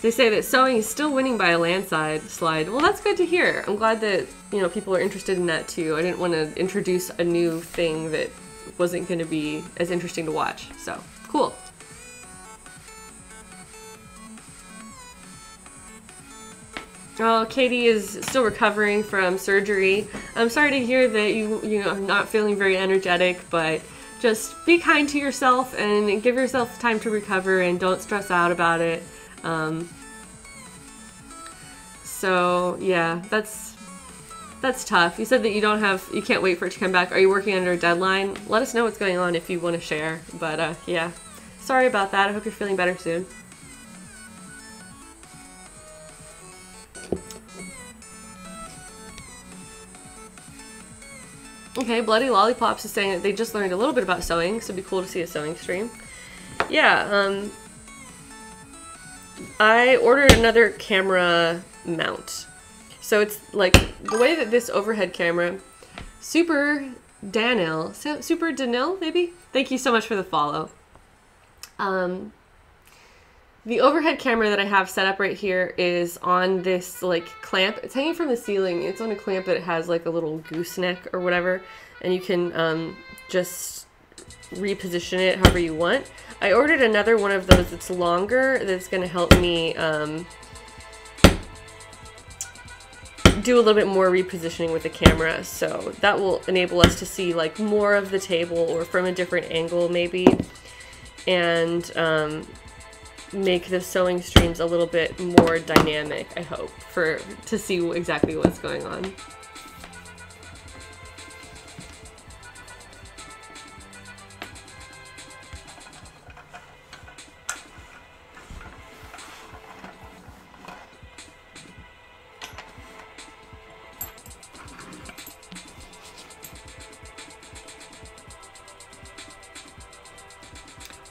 They say that sewing is still winning by a landslide. Well, that's good to hear. I'm glad that, you know, people are interested in that too. I didn't want to introduce a new thing that wasn't going to be as interesting to watch. So, cool. Oh, Katie is still recovering from surgery. I'm sorry to hear that you know, are not feeling very energetic, but just be kind to yourself and give yourself time to recover and don't stress out about it. So yeah, that's tough. You said that you don't have, you can't wait for it to come back. Are you working under a deadline? Let us know what's going on if you want to share. But yeah, sorry about that. I hope you're feeling better soon. Okay, Bloody Lollipops is saying that they just learned a little bit about sewing, so it'd be cool to see a sewing stream. Yeah, I ordered another camera mount. So it's like, the way that this overhead camera, Super Danil, maybe? Thank you so much for the follow. The overhead camera that I have set up right here is on this like clamp. It's hanging from the ceiling. It's on a clamp that has like a little gooseneck or whatever, and you can just reposition it however you want. I ordered another one of those that's longer that's going to help me do a little bit more repositioning with the camera, so that will enable us to see like more of the table or from a different angle maybe, and make the sewing streams a little bit more dynamic, I hope, to see exactly what's going on.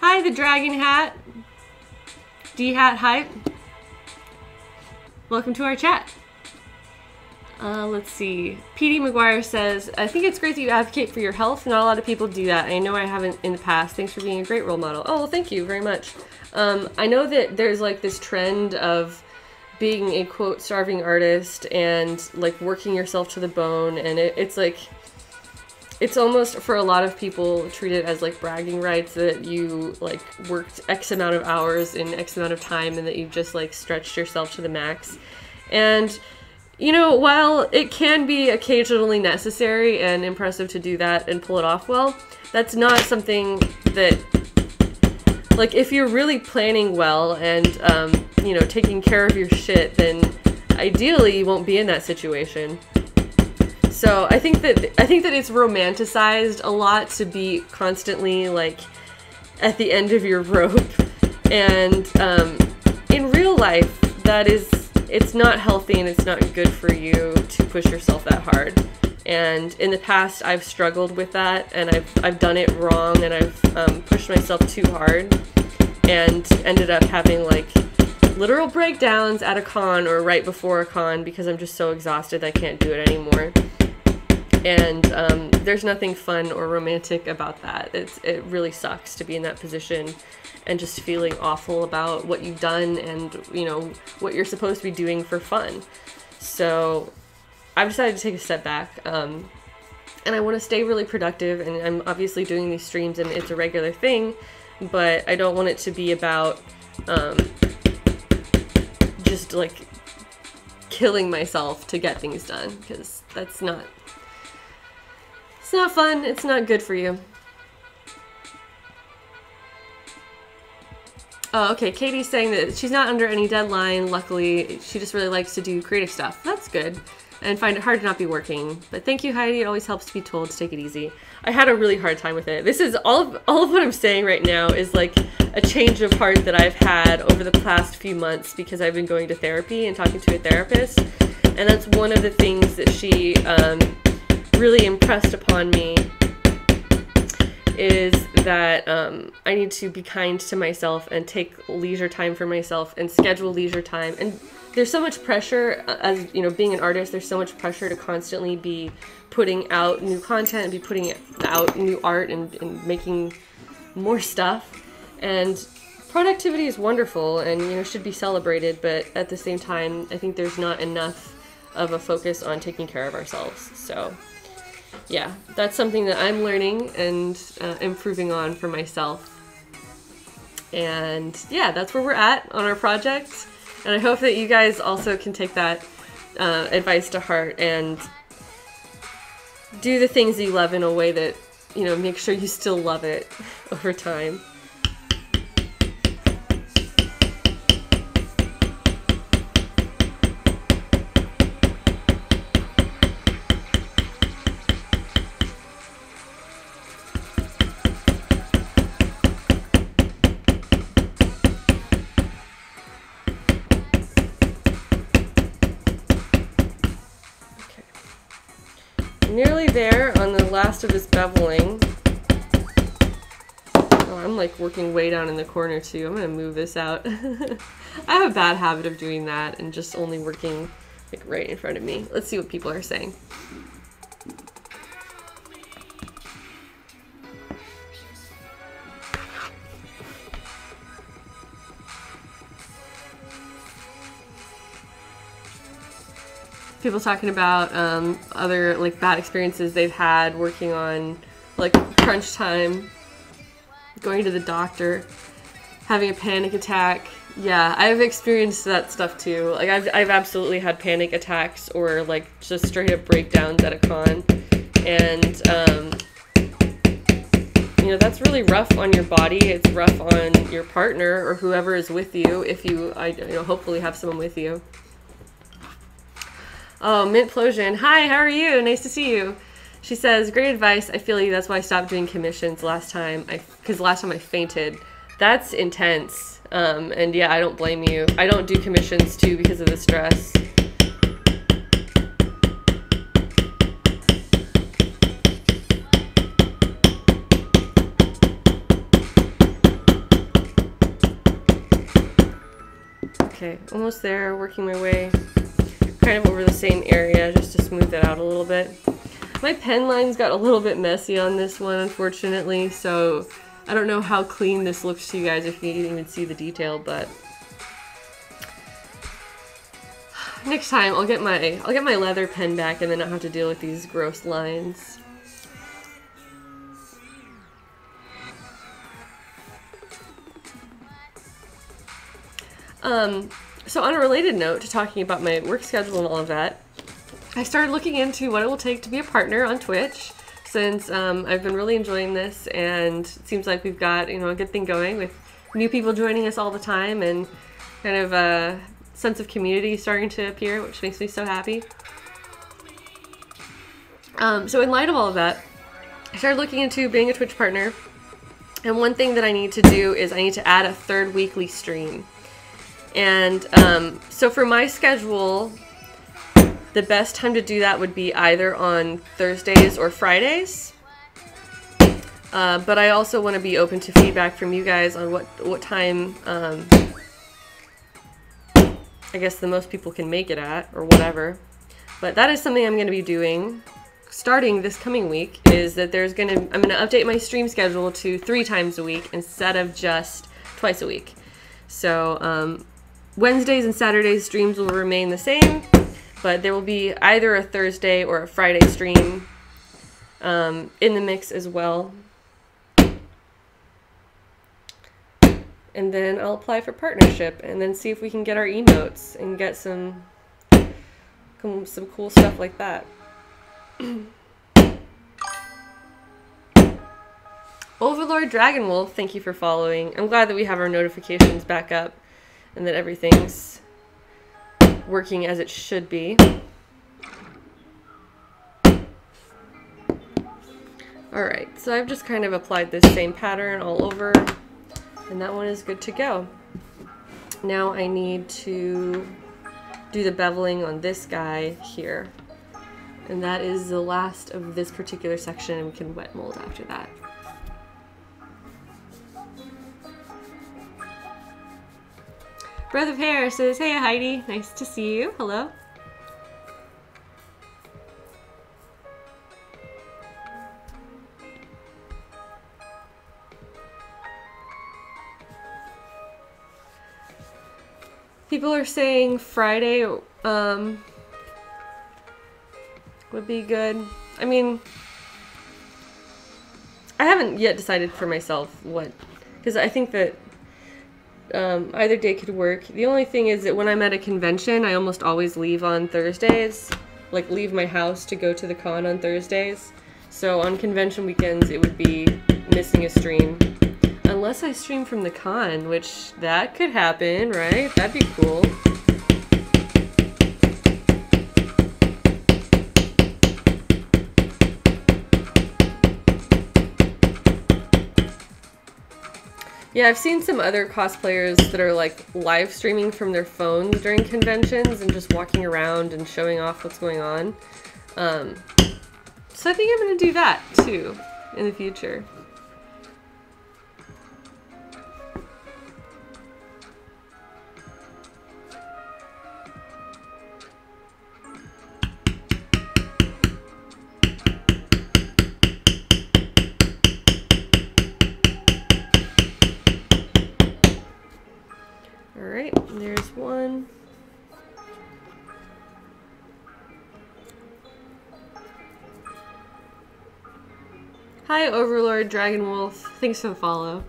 Hi, the Dragon Hat. D-Hat Hype. Welcome to our chat. Let's see. PD McGuire says, I think it's great that you advocate for your health. Not a lot of people do that. I know I haven't in the past. Thanks for being a great role model. Oh, well, thank you very much. I know that there's like this trend of being a, quote, starving artist and like working yourself to the bone. And it's like, it's almost, for a lot of people, treated as like bragging rights that you like worked X amount of hours in X amount of time and that you've just like stretched yourself to the max. And, you know, while it can be occasionally necessary and impressive to do that and pull it off well, that's not something that, like, if you're really planning well and, you know, taking care of your shit, then ideally you won't be in that situation. So I think that it's romanticized a lot to be constantly like at the end of your rope, and in real life it's not healthy and it's not good for you to push yourself that hard. And in the past I've struggled with that, and I've done it wrong, and I've pushed myself too hard and ended up having like literal breakdowns at a con or right before a con because I'm just so exhausted that I can't do it anymore. And there's nothing fun or romantic about that. It really sucks to be in that position and just feeling awful about what you've done and, you know, what you're supposed to be doing for fun. So I've decided to take a step back, and I want to stay really productive, and I'm obviously doing these streams and it's a regular thing, but I don't want it to be about just like killing myself to get things done, because that's not, it's not fun, it's not good for you. Oh, okay, Katie's saying that she's not under any deadline, luckily. She just really likes to do creative stuff. That's good. And find it hard to not be working. But thank you, Heidi, it always helps to be told to take it easy. I had a really hard time with it. This is, all of what I'm saying right now is like a change of heart that I've had over the past few months, because I've been going to therapy and talking to a therapist. And that's one of the things that she, really impressed upon me, is that I need to be kind to myself and take leisure time for myself and schedule leisure time. And there's so much pressure, as you know, being an artist, there's so much pressure to constantly be putting out new content and be putting out new art and making more stuff. And productivity is wonderful and, you know, should be celebrated, but at the same time I think there's not enough of a focus on taking care of ourselves. So yeah, that's something that I'm learning and improving on for myself. And yeah, that's where we're at on our project. And I hope that you guys also can take that advice to heart and do the things that you love in a way that, you know, make sure you still love it over time. done the last of his beveling. Oh, I'm like working way down in the corner too. I'm gonna move this out. I have a bad habit of doing that and just only working like right in front of me. Let's see what people are saying. People talking about other like bad experiences they've had working on like crunch time, going to the doctor, having a panic attack. Yeah, I've experienced that stuff too. Like I've absolutely had panic attacks or like just straight up breakdowns at a con, and you know, that's really rough on your body. It's rough on your partner or whoever is with you, if you you know, hopefully have someone with you. Oh, Mintplosion. Hi, how are you? Nice to see you. She says, great advice. I feel you. That's why I stopped doing commissions last time. Because last time I fainted. That's intense. And yeah, I don't blame you. I don't do commissions too because of the stress. Okay, almost there. Working my way kind of over the same area just to smooth it out a little bit. My pen lines got a little bit messy on this one, unfortunately, so I don't know how clean this looks to you guys if you didn't even see the detail, but next time I'll get my leather pen back and then I'll have to deal with these gross lines. So on a related note to talking about my work schedule and all of that, I started looking into what it will take to be a partner on Twitch, since I've been really enjoying this, and it seems like we've got, you know, a good thing going with new people joining us all the time and kind of a sense of community starting to appear, which makes me so happy. So in light of all of that, I started looking into being a Twitch partner, and one thing that I need to do is I need to add a third weekly stream. And so for my schedule, the best time to do that would be either on Thursdays or Fridays. But I also want to be open to feedback from you guys on what time I guess the most people can make it at or whatever. But that is something I'm going to be doing starting this coming week, is that I'm going to update my stream schedule to 3 times a week instead of just twice a week. So Wednesdays and Saturdays streams will remain the same, but there will be either a Thursday or a Friday stream in the mix as well. And then I'll apply for partnership and then see if we can get our emotes and get some cool stuff like that. Overlord Dragonwolf, thank you for following. I'm glad that we have our notifications back up and that everything's working as it should be. Alright, so I've just kind of applied this same pattern all over, and that one is good to go. Now I need to do the beveling on this guy here. And that is the last of this particular section, and we can wet mold after that. Breath of Hair says, hey Heidi, nice to see you. Hello. People are saying Friday would be good. I mean, I haven't yet decided for myself what, because I think that either day could work. The only thing is that when I'm at a convention, I almost always leave on Thursdays, like leave my house to go to the con on Thursdays. So on convention weekends, it would be missing a stream. Unless I stream from the con, which that could happen, right? That'd be cool. Yeah, I've seen some other cosplayers that are like live streaming from their phones during conventions and just walking around and showing off what's going on. So I think I'm going to do that too in the future. Hi, Overlord Dragon Wolf. Thanks for the follow.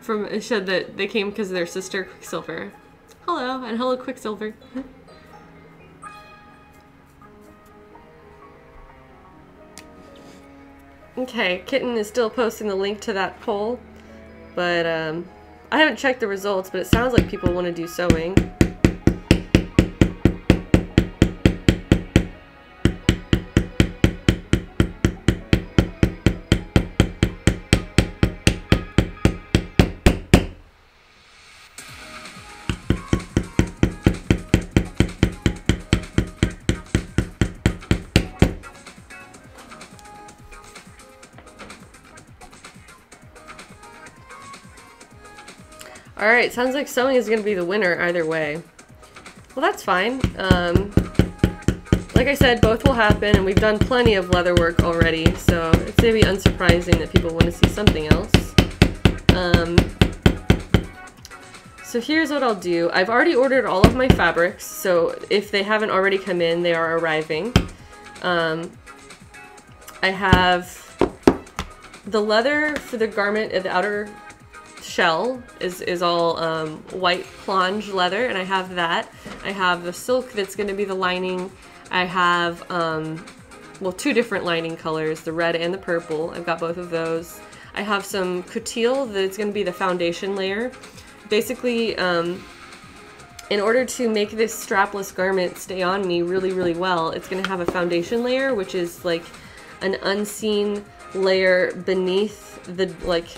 From it said that they came because of their sister Quicksilver. Hello, and hello Quicksilver. Okay, Kitten is still posting the link to that poll, but I haven't checked the results, but it sounds like people want to do sewing. Alright, sounds like sewing is going to be the winner either way. Well, that's fine. Like I said, both will happen, and we've done plenty of leather work already, so it's going to be unsurprising that people want to see something else. So here's what I'll do. I've already ordered all of my fabrics, so if they haven't already come in, they are arriving. I have the leather for the garment of the outer shell is all white plonge leather, and I have that. I have the silk that's going to be the lining. I have, well, two different lining colors, the red and the purple. I've got both of those. I have some coutil that's going to be the foundation layer. Basically, in order to make this strapless garment stay on me really, really well, it's going to have a foundation layer, which is like an unseen layer beneath the, like,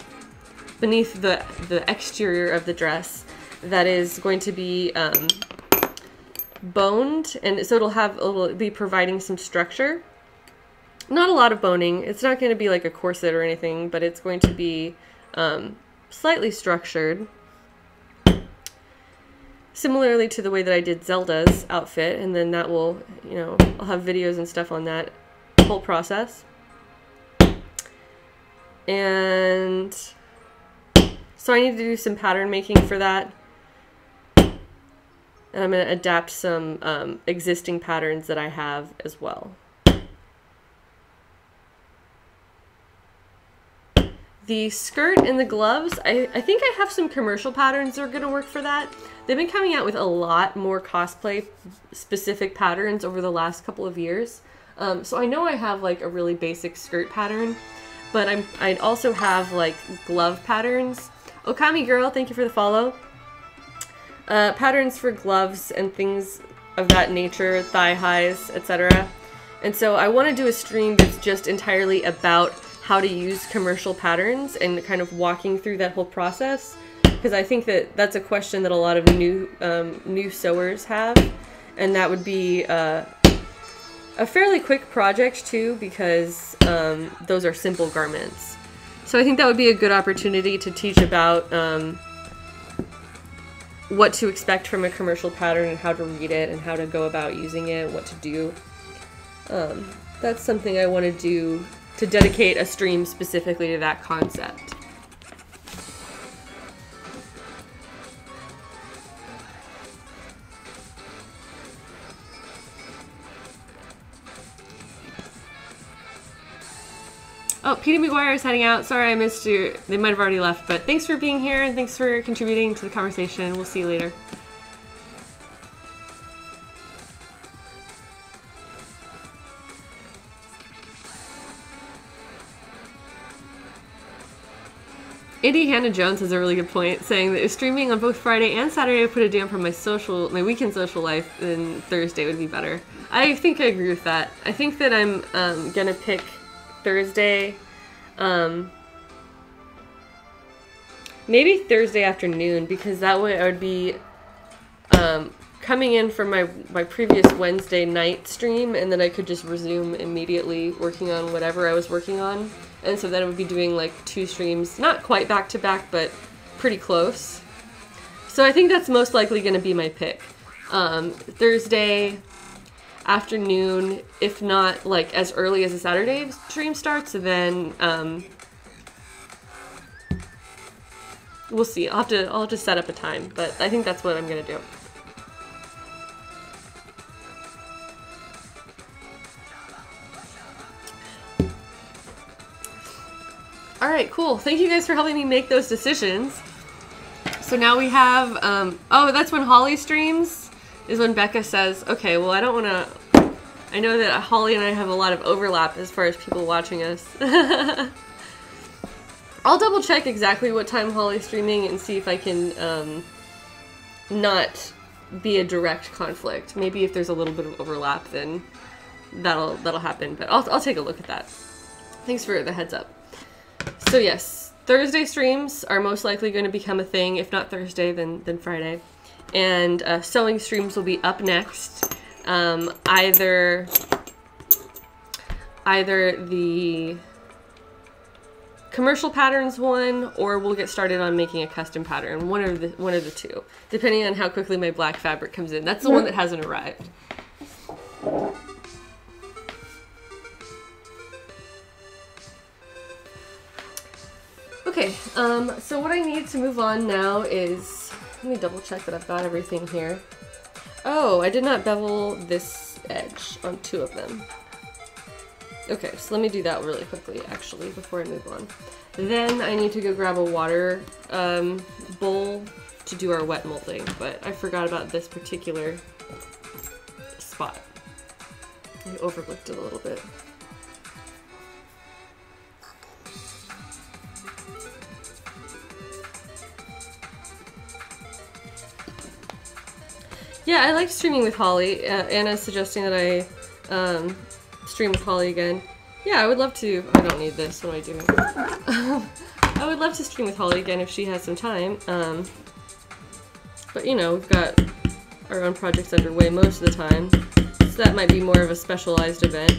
beneath the exterior of the dress that is going to be boned, and so it'll be providing some structure. Not a lot of boning. It's not going to be like a corset or anything, but it's going to be slightly structured, similarly to the way that I did Zelda's outfit, and then that will, you know, I'll have videos and stuff on that whole process. And so I need to do some pattern making for that, and I'm going to adapt some existing patterns that I have as well. The skirt and the gloves, I think I have some commercial patterns that are going to work for that. They've been coming out with a lot more cosplay specific patterns over the last couple of years. So I know I have like a really basic skirt pattern, but I also have like glove patterns. Okami Girl, thank you for the follow. Patterns for gloves and things of that nature, thigh highs, etc. And so I want to do a stream that's just entirely about how to use commercial patterns and kind of walking through that whole process, because I think that that's a question that a lot of new sewers have, and that would be a fairly quick project too, because those are simple garments. So I think that would be a good opportunity to teach about what to expect from a commercial pattern and how to read it and how to go about using it, what to do. That's something I want to do, to dedicate a stream specifically to that concept. Oh, Peter McGuire is heading out. Sorry I missed you. They might have already left, but thanks for being here and thanks for contributing to the conversation. We'll see you later. Indy Hannah Jones has a really good point, saying that if streaming on both Friday and Saturday would put a damper on my weekend social life, then Thursday would be better. I think I agree with that. I think that I'm gonna pick Thursday, maybe Thursday afternoon, because that way I would be coming in from my previous Wednesday night stream, and then I could just resume immediately working on whatever I was working on. And so then I would be doing like two streams, not quite back to back, but pretty close. So I think that's most likely going to be my pick. Thursday afternoon, if not like as early as a Saturday stream starts, then we'll see. I'll just set up a time, but I think that's what I'm gonna do. All right, cool. Thank you guys for helping me make those decisions. So now we have, oh, that's when Holly streams, is when Becca says, okay, well, I don't want to, I know that Holly and I have a lot of overlap as far as people watching us. I'll double check exactly what time Holly's streaming and see if I can not be a direct conflict. Maybe if there's a little bit of overlap, then that'll happen, but I'll take a look at that. Thanks for the heads up. So yes, Thursday streams are most likely going to become a thing. If not Thursday, then Friday. And sewing streams will be up next. Either the commercial patterns one, or we'll get started on making a custom pattern. One of the two, depending on how quickly my black fabric comes in. That's the one that hasn't arrived. Okay, so what I need to move on now is, let me double check that I've got everything here. Oh, I did not bevel this edge on two of them. Okay, so let me do that really quickly, actually, before I move on. Then I need to go grab a water bowl to do our wet molding, but I forgot about this particular spot. I overlooked it a little bit. Yeah, I like streaming with Holly. Anna's suggesting that I stream with Holly again. Yeah, I would love to. I don't need this. What do I do? I would love to stream with Holly again if she has some time. But you know, we've got our own projects underway most of the time, so that might be more of a specialized event.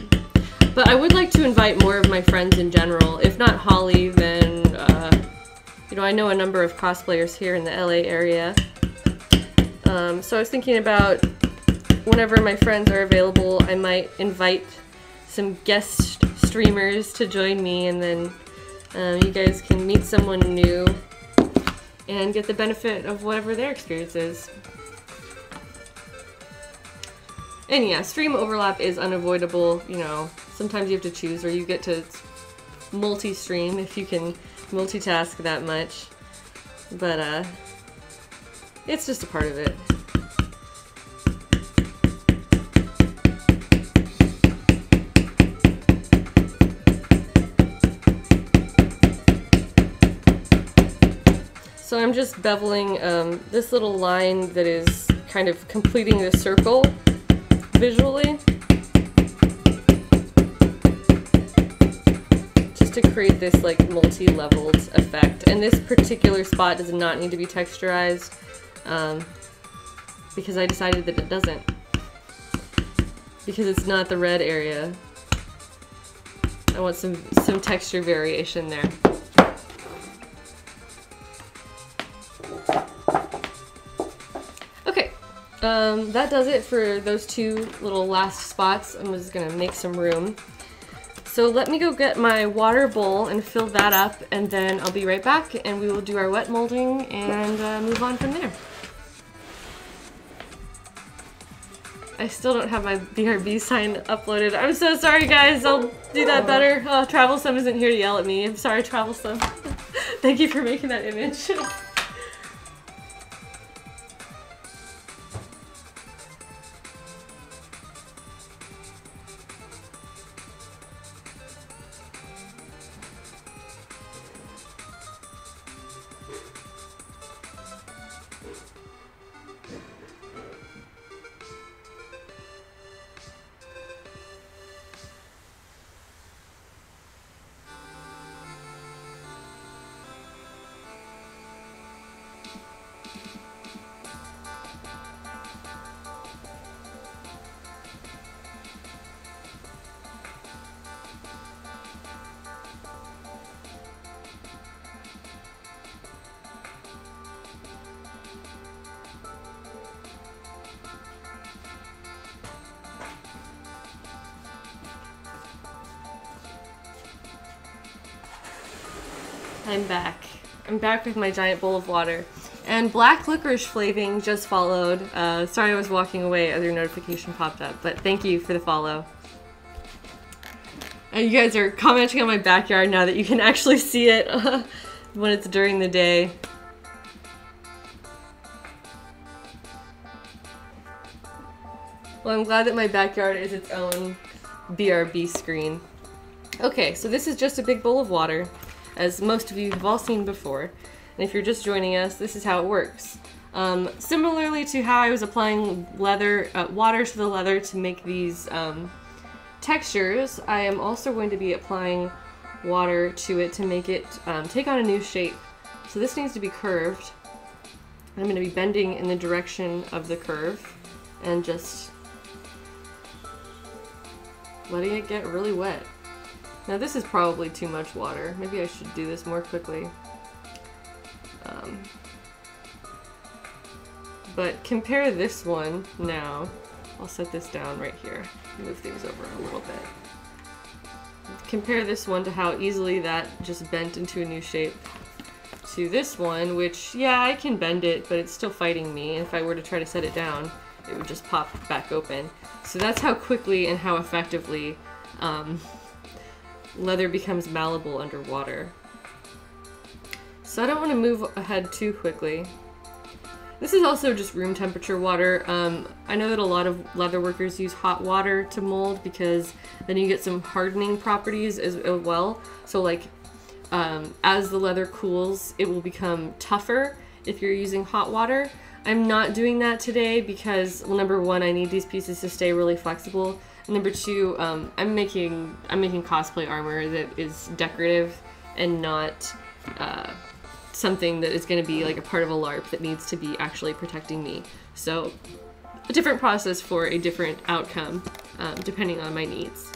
But I would like to invite more of my friends in general. If not Holly, then you know, I know a number of cosplayers here in the LA area. So I was thinking about whenever my friends are available, I might invite some guest streamers to join me, and then you guys can meet someone new and get the benefit of whatever their experience is. And yeah, stream overlap is unavoidable. You know, sometimes you have to choose, or you get to multi-stream if you can multitask that much, but it's just a part of it. So I'm just beveling this little line that is kind of completing the circle visually, just to create this like multi-leveled effect. And this particular spot does not need to be texturized because I decided that it doesn't, because it's not the red area. I want some texture variation there. That does it for those two little last spots. I'm just gonna make some room. So let me go get my water bowl and fill that up, and then I'll be right back and we will do our wet molding and move on from there. I still don't have my BRB sign uploaded. I'm so sorry guys, I'll do that better. Oh, Travelsome isn't here to yell at me. I'm sorry, Travelsome. Thank you for making that image. I'm back. I'm back with my giant bowl of water. And black licorice flaving just followed. Sorry I was walking away as your notification popped up, but thank you for the follow. And you guys are commenting on my backyard now that you can actually see it when it's during the day. Well, I'm glad that my backyard is its own BRB screen. Okay, so this is just a big bowl of water, as most of you have all seen before. And if you're just joining us, this is how it works. Similarly to how I was applying leather, water to the leather to make these textures, I am also going to be applying water to it to make it take on a new shape. So this needs to be curved. I'm going to be bending in the direction of the curve and just letting it get really wet. Now this is probably too much water. Maybe I should do this more quickly. But compare this one now. I'll set this down right here. Move things over a little bit. Compare this one to how easily that just bent into a new shape to this one, which, yeah, I can bend it, but it's still fighting me. If I were to try to set it down, it would just pop back open. So that's how quickly and how effectively leather becomes malleable underwater. So I don't want to move ahead too quickly. This is also just room temperature water. I know that a lot of leather workers use hot water to mold because then you get some hardening properties as well. So like as the leather cools, it will become tougher if you're using hot water. I'm not doing that today because, well, number one, I need these pieces to stay really flexible. And number two, I'm making cosplay armor that is decorative and not something that is going to be like a part of a LARP that needs to be actually protecting me. So a different process for a different outcome, depending on my needs.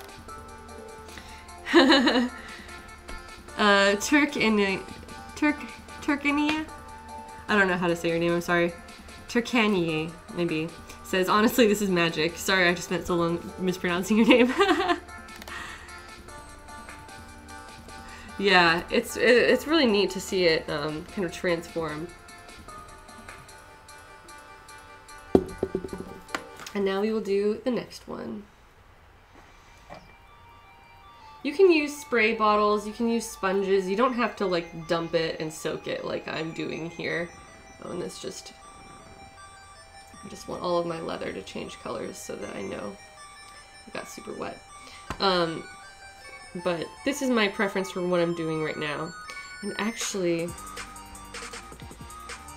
Turkania? I don't know how to say your name, I'm sorry. Turkanie, maybe. Says, honestly, this is magic. Sorry, I just spent so long mispronouncing your name. Yeah, it's really neat to see it kind of transform. And now we will do the next one. You can use spray bottles, you can use sponges, you don't have to like dump it and soak it like I'm doing here. Oh, and this just... I just want all of my leather to change colors so that I know it got super wet. But this is my preference for what I'm doing right now. And actually,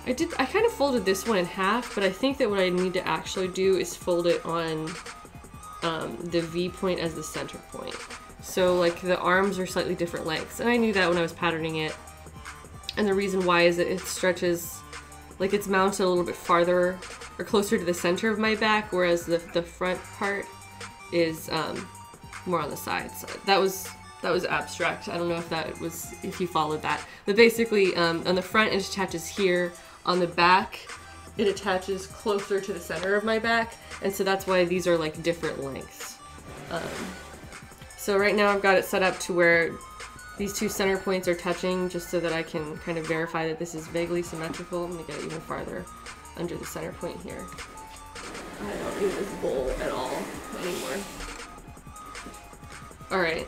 I kind of folded this one in half, but I think that what I need to actually do is fold it on the V point as the center point. So like the arms are slightly different lengths, and I knew that when I was patterning it. And the reason why is that it stretches, like it's mounted a little bit farther or closer to the center of my back, whereas the front part is more on the sides. That was abstract. I don't know if that was, if you followed that. But basically, on the front it attaches here, on the back it attaches closer to the center of my back, and so that's why these are like different lengths. So right now I've got it set up to where these two center points are touching, just so that I can kind of verify that this is vaguely symmetrical. I'm gonna get it even farther under the center point here. I don't need this bowl at all anymore. Alright.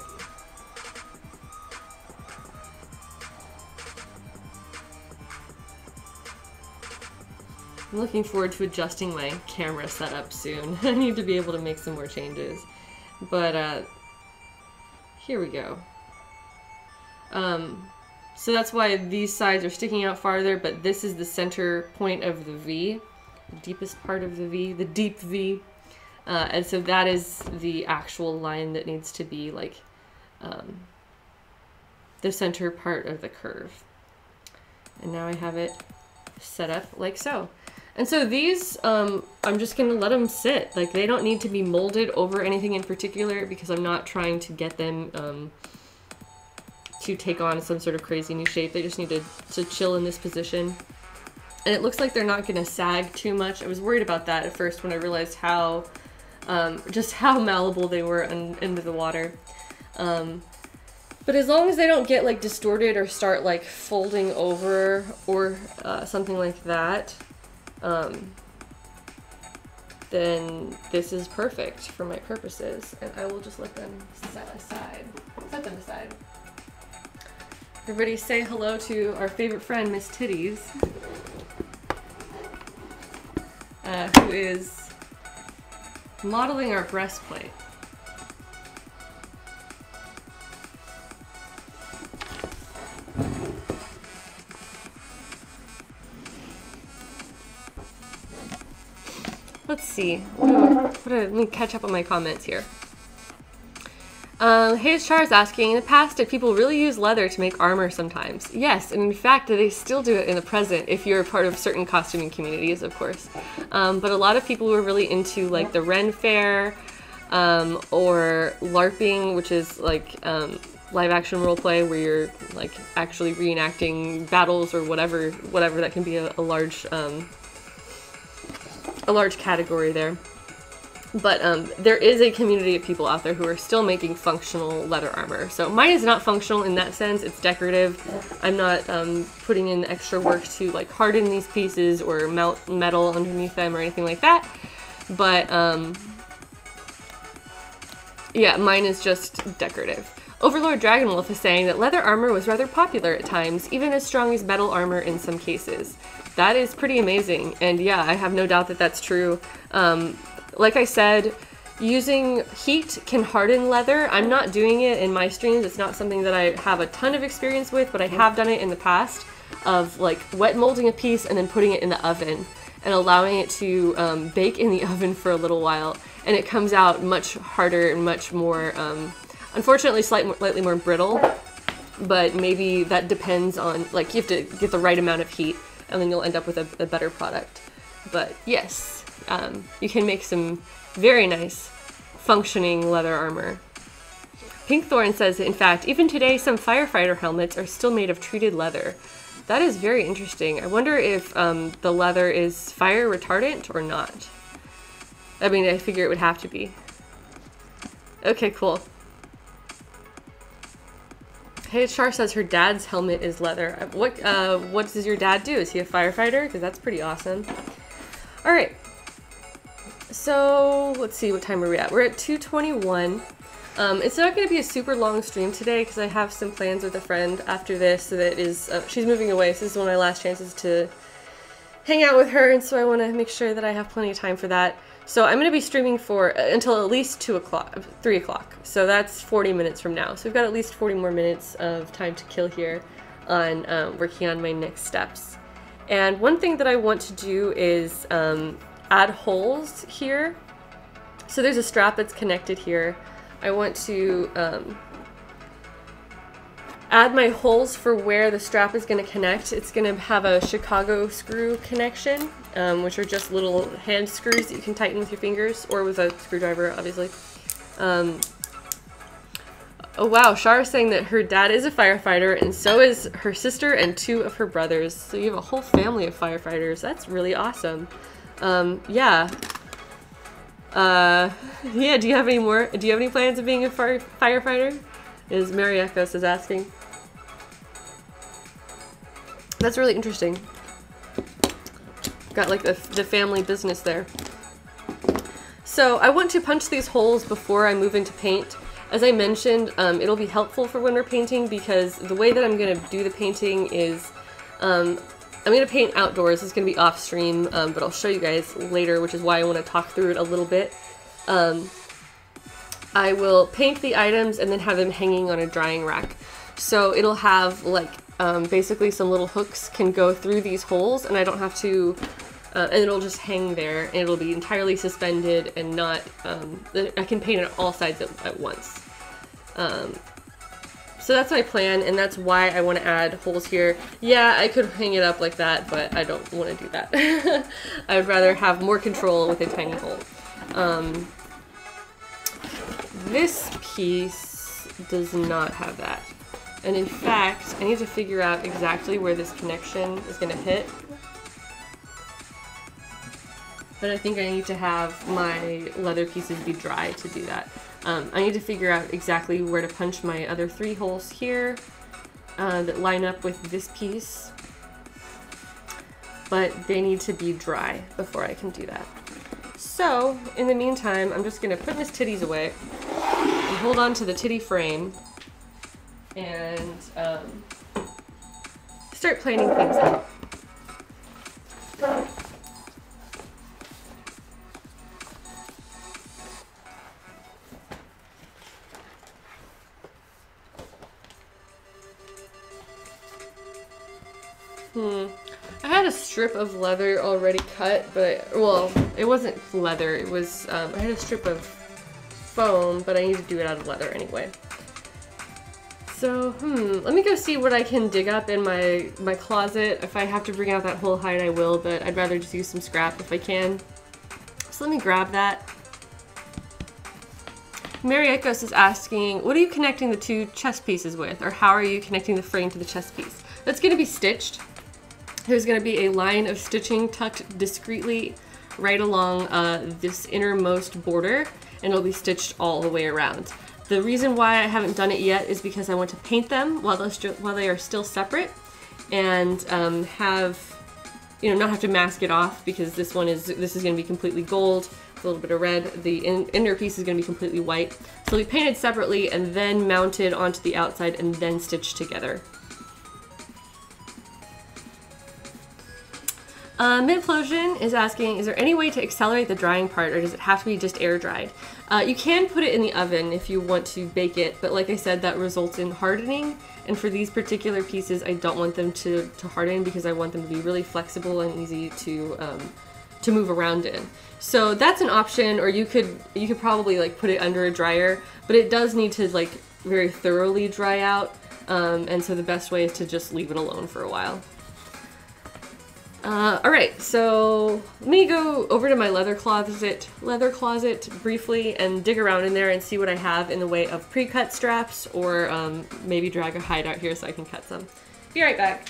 I'm looking forward to adjusting my camera setup soon. I need to be able to make some more changes. But, here we go. So that's why these sides are sticking out farther, but this is the center point of the V. The deepest part of the V. The deep V. And so that is the actual line that needs to be like the center part of the curve. And now I have it set up like so. And so these, I'm just going to let them sit. Like they don't need to be molded over anything in particular because I'm not trying to get them to take on some sort of crazy new shape. They just need to chill in this position. And it looks like they're not going to sag too much. I was worried about that at first when I realized how just how malleable they were under the water. But as long as they don't get like distorted or start like folding over or something like that, then this is perfect for my purposes. And I will just let them set them aside. Everybody say hello to our favorite friend, Miss Titties, who is modeling our breastplate. Let's see. Let me catch up on my comments here. Hayes Char is asking, in the past, did people really use leather to make armor sometimes? Yes, and in fact, they still do it in the present, if you're a part of certain costuming communities, of course. But a lot of people were really into, like, the Ren Fair, or LARPing, which is, like, live-action roleplay, where you're, like, actually reenacting battles or whatever that can be a large category there. But there is a community of people out there who are still making functional leather armor. So mine is not functional in that sense. It's decorative. I'm not putting in extra work to like harden these pieces or melt metal underneath them or anything like that. But yeah, mine is just decorative. Overlord Dragonwolf is saying that leather armor was rather popular at times, even as strong as metal armor in some cases. That is pretty amazing, and yeah, I have no doubt that that's true. Like I said, using heat can harden leather. I'm not doing it in my streams. It's not something that I have a ton of experience with, but I have done it in the past of like wet molding a piece and then putting it in the oven and allowing it to bake in the oven for a little while, and it comes out much harder and much more, unfortunately slightly more brittle, but maybe that depends on, like, you have to get the right amount of heat and then you'll end up with a better product. But yes, you can make some very nice functioning leather armor. Pinkthorn says, in fact, even today some firefighter helmets are still made of treated leather. That is very interesting. I wonder if the leather is fire retardant or not. I mean, I figure it would have to be. Okay, cool. Hey, Char says her dad's helmet is leather. What does your dad do? Is he a firefighter? Because that's pretty awesome. All right. So let's see, what time are we at? We're at 2:21. It's not going to be a super long stream today because I have some plans with a friend after this. So that is, she's moving away. So this is one of my last chances to hang out with her, and so I want to make sure that I have plenty of time for that. So I'm going to be streaming for until at least 3 o'clock. So that's 40 minutes from now. So we've got at least 40 more minutes of time to kill here on working on my next steps. And one thing that I want to do is add holes here. So there's a strap that's connected here. I want to add my holes for where the strap is going to connect. It's going to have a Chicago screw connection, which are just little hand screws that you can tighten with your fingers or with a screwdriver, obviously. Oh wow, Shar is saying that her dad is a firefighter, and so is her sister and two of her brothers. So you have a whole family of firefighters. That's really awesome. Yeah. Yeah, do you have any more? Do you have any plans of being a firefighter? Is Mary Echoes is asking. That's really interesting. Got like the family business there. So I want to punch these holes before I move into paint. As I mentioned, it'll be helpful for when we're painting because the way that I'm going to do the painting is I'm going to paint outdoors. It's going to be off stream, but I'll show you guys later, which is why I want to talk through it a little bit. I will paint the items and then have them hanging on a drying rack. So it'll have like basically some little hooks can go through these holes, and I don't have to... and it'll just hang there, and it'll be entirely suspended and not, I can paint it all sides at once. So that's my plan, and that's why I want to add holes here. Yeah, I could hang it up like that, but I don't want to do that. I would rather have more control with a tiny hole. This piece does not have that. And in fact, I need to figure out exactly where this connection is going to hit. But I think I need to have my leather pieces be dry to do that. I need to figure out exactly where to punch my other three holes here that line up with this piece, but they need to be dry before I can do that. So in the meantime, I'm just gonna put Miss Titties away and hold on to the titty frame and start planning things out. I had a strip of leather already cut, but, well, it wasn't leather, it was, I had a strip of foam, but I need to do it out of leather anyway. So, let me go see what I can dig up in my closet. If I have to bring out that whole hide, I will, but I'd rather just use some scrap if I can. So let me grab that. Mary Echoes is asking, what are you connecting the two chess pieces with, or how are you connecting the frame to the chess piece? That's going to be stitched. There's going to be a line of stitching tucked discreetly right along this innermost border, and it'll be stitched all the way around. The reason why I haven't done it yet is because I want to paint them while they are still separate, and not have to mask it off, because this is going to be completely gold with a little bit of red. The inner piece is going to be completely white. So it'll be painted separately and then mounted onto the outside and then stitched together. Midplosion is asking, is there any way to accelerate the drying part, or does it have to be just air dried? You can put it in the oven if you want to bake it, but like I said, that results in hardening, and for these particular pieces I don't want them to harden because I want them to be really flexible and easy to move around in. So that's an option, or you could probably like put it under a dryer, but it does need to like very thoroughly dry out, and so the best way is to just leave it alone for a while. Alright, so let me go over to my leather closet briefly and dig around in there and see what I have in the way of pre-cut straps, or maybe drag a hide out here so I can cut some. Be right back.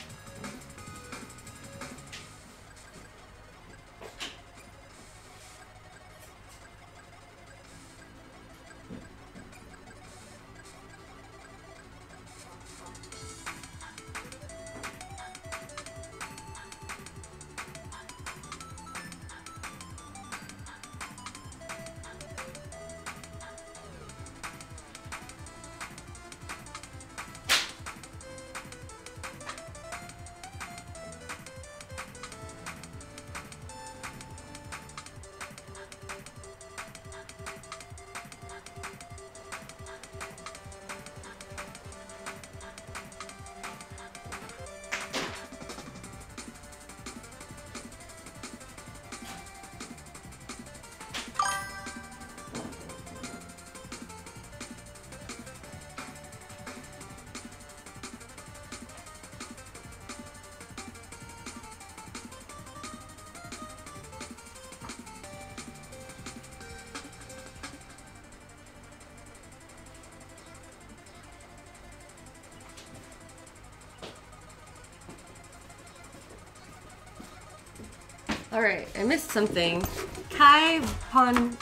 Alright, I missed something. Kai Pon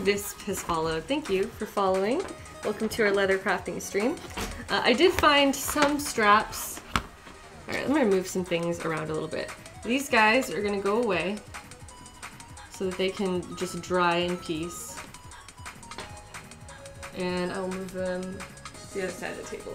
Visp has followed. Thank you for following. Welcome to our leather crafting stream. I did find some straps. Alright, I'm gonna move some things around a little bit. These guys are gonna go away so that they can just dry in peace. And I'll move them to the other side of the table.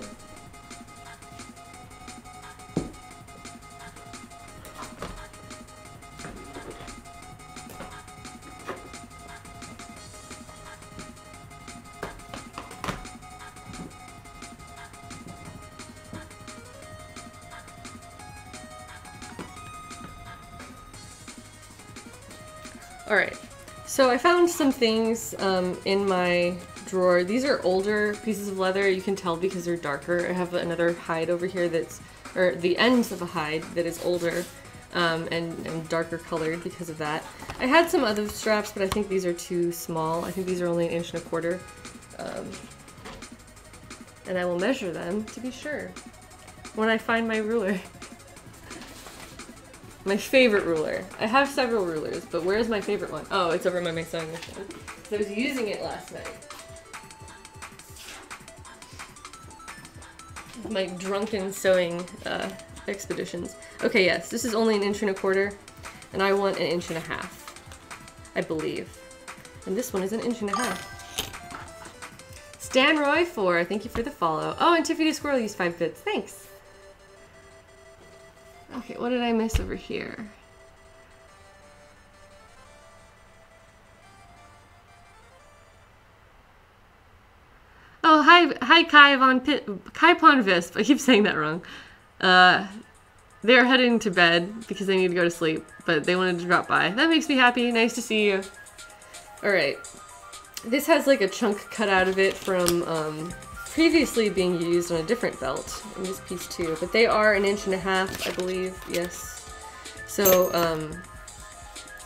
So I found some things in my drawer. These are older pieces of leather. You can tell because they're darker. I have another hide over here that's, or the ends of a hide that is older and darker colored because of that. I had some other straps, but I think these are too small. I think these are only 1.25 inches. And I will measure them to be sure when I find my ruler. My favorite ruler. I have several rulers, but where's my favorite one? Oh, it's over by my sewing machine. So I was using it last night. my drunken sewing expeditions. Okay, yes, this is only 1.25 inches, and I want 1.5 inches, I believe. And this one is 1.5 inches. Dan Roy 4, thank you for the follow. Oh, and Tiffany Squirrel used 5 bits. Thanks. Okay, what did I miss over here? Oh, hi Kai Von Kaipon Visp. I keep saying that wrong. They're heading to bed because they need to go to sleep, but they wanted to drop by. That makes me happy. Nice to see you. All right. This has like a chunk cut out of it from previously being used on a different belt in this piece too, but they are 1.5 inches, I believe, yes. So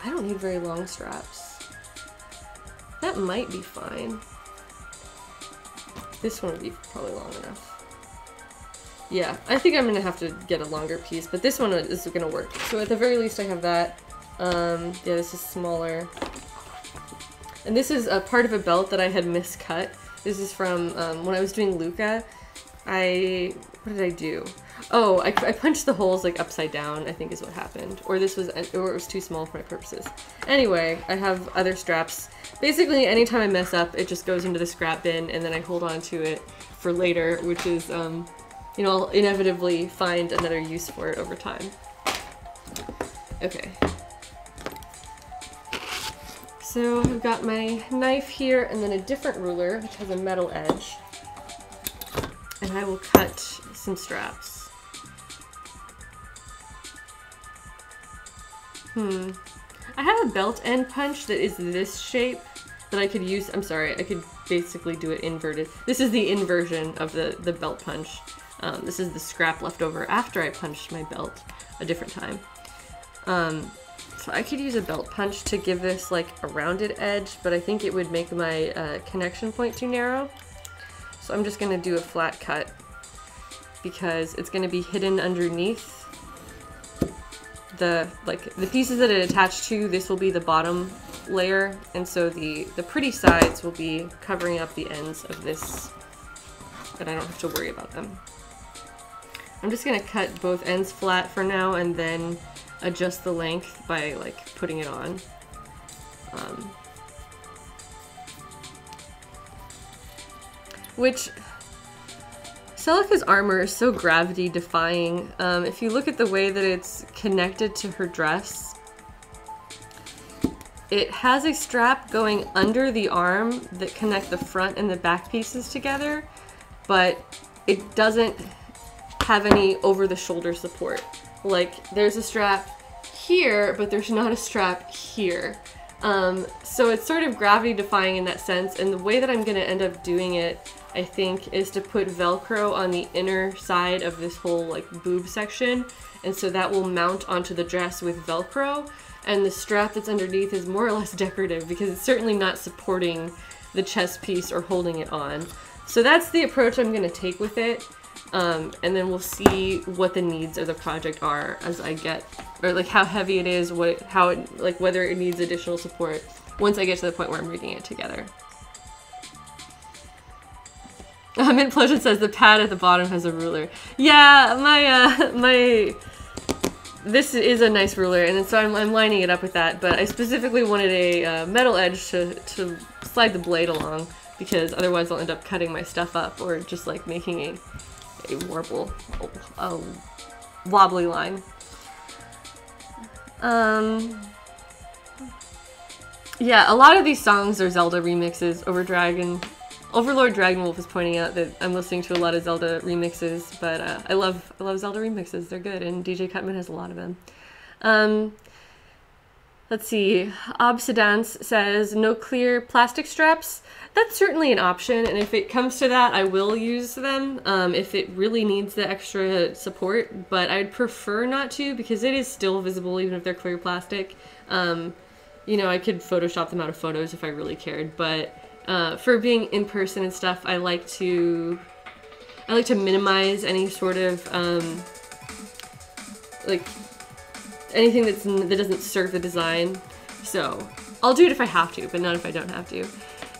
I don't need very long straps. That might be fine. This one would be probably long enough. Yeah, I think I'm gonna have to get a longer piece, but this one is gonna work. So at the very least I have that. Yeah, this is smaller. And this is a part of a belt that I had miscut. This is from when I was doing Luca. What did I do? Oh, I punched the holes like upside down, I think is what happened. Or it was too small for my purposes. Anyway, I have other straps. Basically, anytime I mess up, it just goes into the scrap bin and then I hold on to it for later, which is, you know, I'll inevitably find another use for it over time. Okay. So I've got my knife here and then a different ruler which has a metal edge, and I will cut some straps. I have a belt end punch that is this shape that I could use. I'm sorry, I could basically do it inverted. This is the inversion of the belt punch. This is the scrap left over after I punched my belt a different time. So I could use a belt punch to give this like a rounded edge, but I think it would make my connection point too narrow. So I'm just gonna do a flat cut because it's gonna be hidden underneath the pieces that it attached to. This will be the bottom layer, and so the pretty sides will be covering up the ends of this, but I don't have to worry about them. I'm just gonna cut both ends flat for now and then adjust the length by like putting it on. Which Celica's armor is so gravity defying. If you look at the way that it's connected to her dress, it has a strap going under the arm that connect the front and the back pieces together, but it doesn't have any over the shoulder support. Like, there's a strap here, but there's not a strap here. So it's sort of gravity defying in that sense, and the way that I'm gonna end up doing it, I think, is to put Velcro on the inner side of this whole, like, boob section, and so that will mount onto the dress with Velcro, and the strap that's underneath is more or less decorative, because it's certainly not supporting the chest piece or holding it on. So that's the approach I'm gonna take with it. And then we'll see what the needs of the project are as I get, or like how heavy it is, like whether it needs additional support once I get to the point where I'm rigging it together. Mint Pleasure says the pad at the bottom has a ruler. Yeah, this is a nice ruler, and so I'm lining it up with that, but I specifically wanted a metal edge to slide the blade along, because otherwise I'll end up cutting my stuff up or just like making a warble, wobbly line. Yeah, a lot of these songs are Zelda remixes over Dragon. Overlord Dragonwolf is pointing out that I'm listening to a lot of Zelda remixes, but I love Zelda remixes. They're good, and DJ Cutman has a lot of them. Let's see, Obsidance says, no clear plastic straps. That's certainly an option, and if it comes to that, I will use them if it really needs the extra support, but I'd prefer not to because it is still visible even if they're clear plastic. You know, I could Photoshop them out of photos if I really cared, but for being in person and stuff, I like to minimize any sort of, like, anything that doesn't serve the design. So I'll do it if I have to, but not if I don't have to.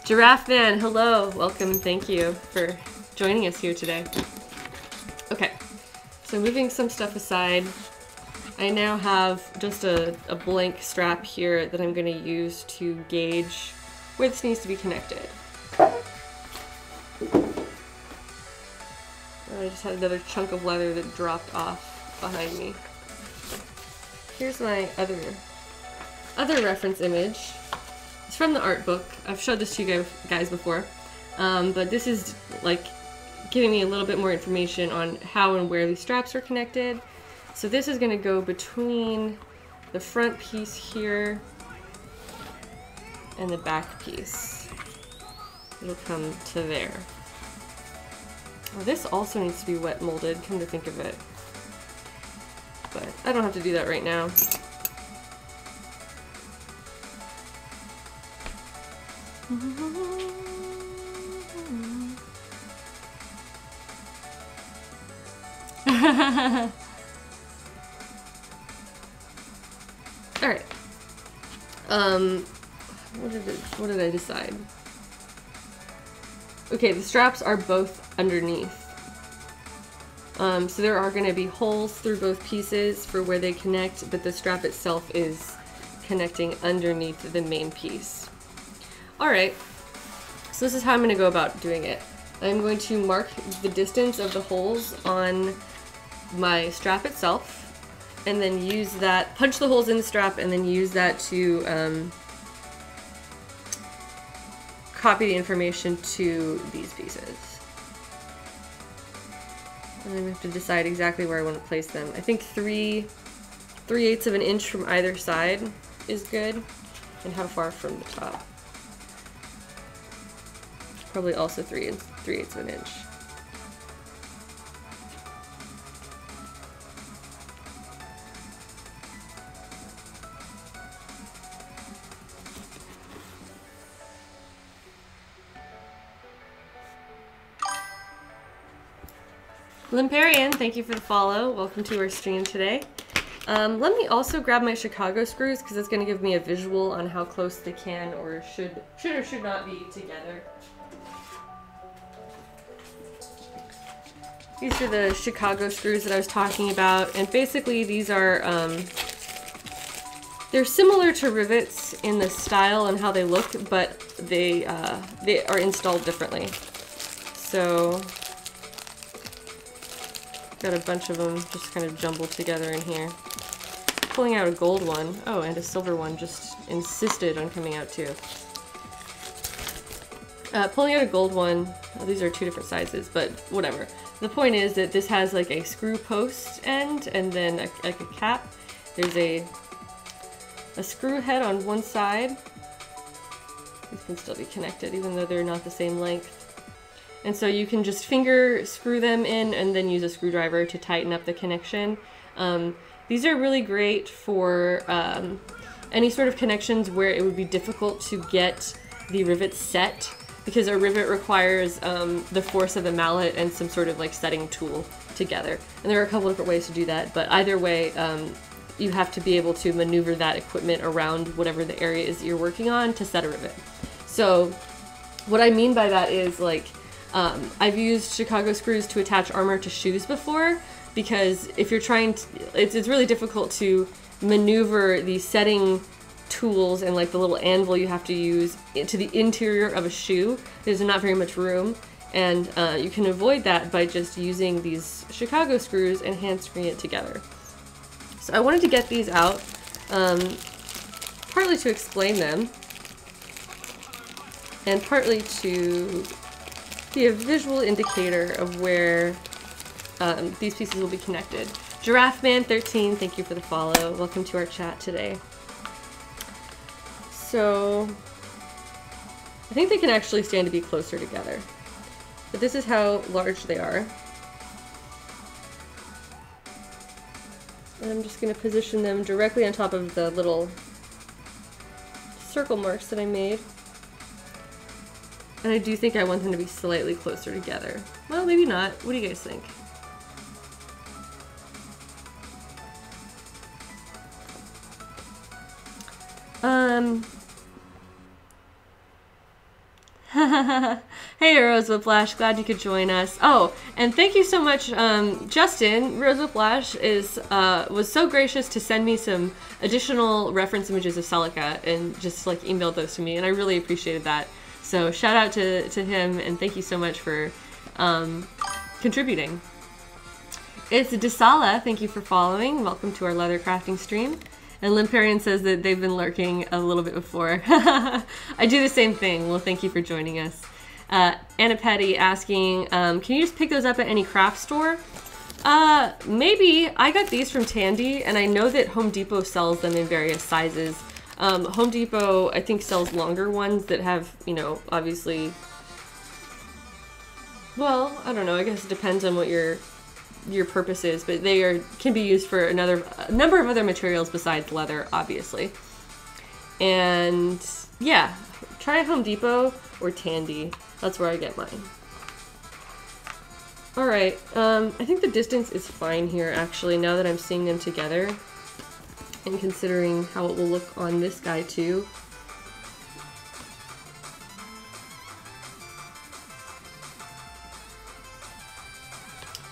Giraffe Man, hello, welcome, and thank you for joining us here today. So moving some stuff aside, I now have just a blank strap here that I'm going to use to gauge where this needs to be connected. I just had another chunk of leather that dropped off behind me. Here's my other reference image. It's from the art book. I've showed this to you guys before, but this is like giving me a little bit more information on how and where these straps are connected. So this is going to go between the front piece here and the back piece. It'll come to there. Well, this also needs to be wet molded, come to think of it. But I don't have to do that right now. All right. What did I decide? Okay, the straps are both underneath. So there are going to be holes through both pieces for where they connect, but the strap itself is connecting underneath the main piece. Alright, so this is how I'm going to go about doing it. I'm going to mark the distance of the holes on my strap itself, and then use that, punch the holes in the strap, and then use that to copy the information to these pieces. And then we have to decide exactly where I want to place them. I think 3/8 of an inch from either side is good, and how far from the top. Probably also 3/8 of an inch. Limparian, thank you for the follow. Welcome to our stream today. Let me also grab my Chicago screws because it's going to give me a visual on how close they can or should or should not be together. These are the Chicago screws that I was talking about, and basically these are, they're similar to rivets in the style and how they look, but they are installed differently. So got a bunch of them just kind of jumbled together in here. Pulling out a gold one. Oh, and a silver one just insisted on coming out too. Pulling out a gold one. Oh, these are two different sizes, but whatever. The point is that this has like a screw post end and then like a cap. There's a screw head on one side. These can still be connected even though they're not the same length. And so you can just finger screw them in and then use a screwdriver to tighten up the connection. These are really great for any sort of connections where it would be difficult to get the rivet set, because a rivet requires the force of a mallet and some sort of like setting tool together. And there are a couple different ways to do that, but either way, you have to be able to maneuver that equipment around whatever the area is that you're working on to set a rivet. So what I mean by that is like, I've used Chicago screws to attach armor to shoes before, because if you're trying to, it's really difficult to maneuver the setting tools and like the little anvil you have to use to the interior of a shoe. There's not very much room, and you can avoid that by just using these Chicago screws and hand screwing it together. So I wanted to get these out, partly to explain them, and partly to be a visual indicator of where these pieces will be connected. Giraffe Man 13, thank you for the follow. Welcome to our chat today. So I think they can actually stand to be closer together, but this is how large they are. And I'm just going to position them directly on top of the little circle marks that I made. And I do think I want them to be slightly closer together. Well, maybe not. What do you guys think? Hey, Rose with Flash, glad you could join us. Oh, and thank you so much, Justin. Rose with Flash was so gracious to send me some additional reference images of Celica and just like emailed those to me, and I really appreciated that. So shout out to him, and thank you so much for contributing. It's Desala, thank you for following. Welcome to our leather crafting stream. And Limparian says that they've been lurking a little bit before. I do the same thing. Well, thank you for joining us. Anna Petty asking, can you just pick those up at any craft store? Maybe. I got these from Tandy, and I know that Home Depot sells them in various sizes. Home Depot, I think, sells longer ones that have, you know, obviously... Well, I don't know. I guess it depends on what your purpose is, but they can be used for a number of other materials besides leather, obviously. And yeah, try Home Depot or Tandy. That's where I get mine. All right, I think the distance is fine here, actually, now that I'm seeing them together and considering how it will look on this guy too.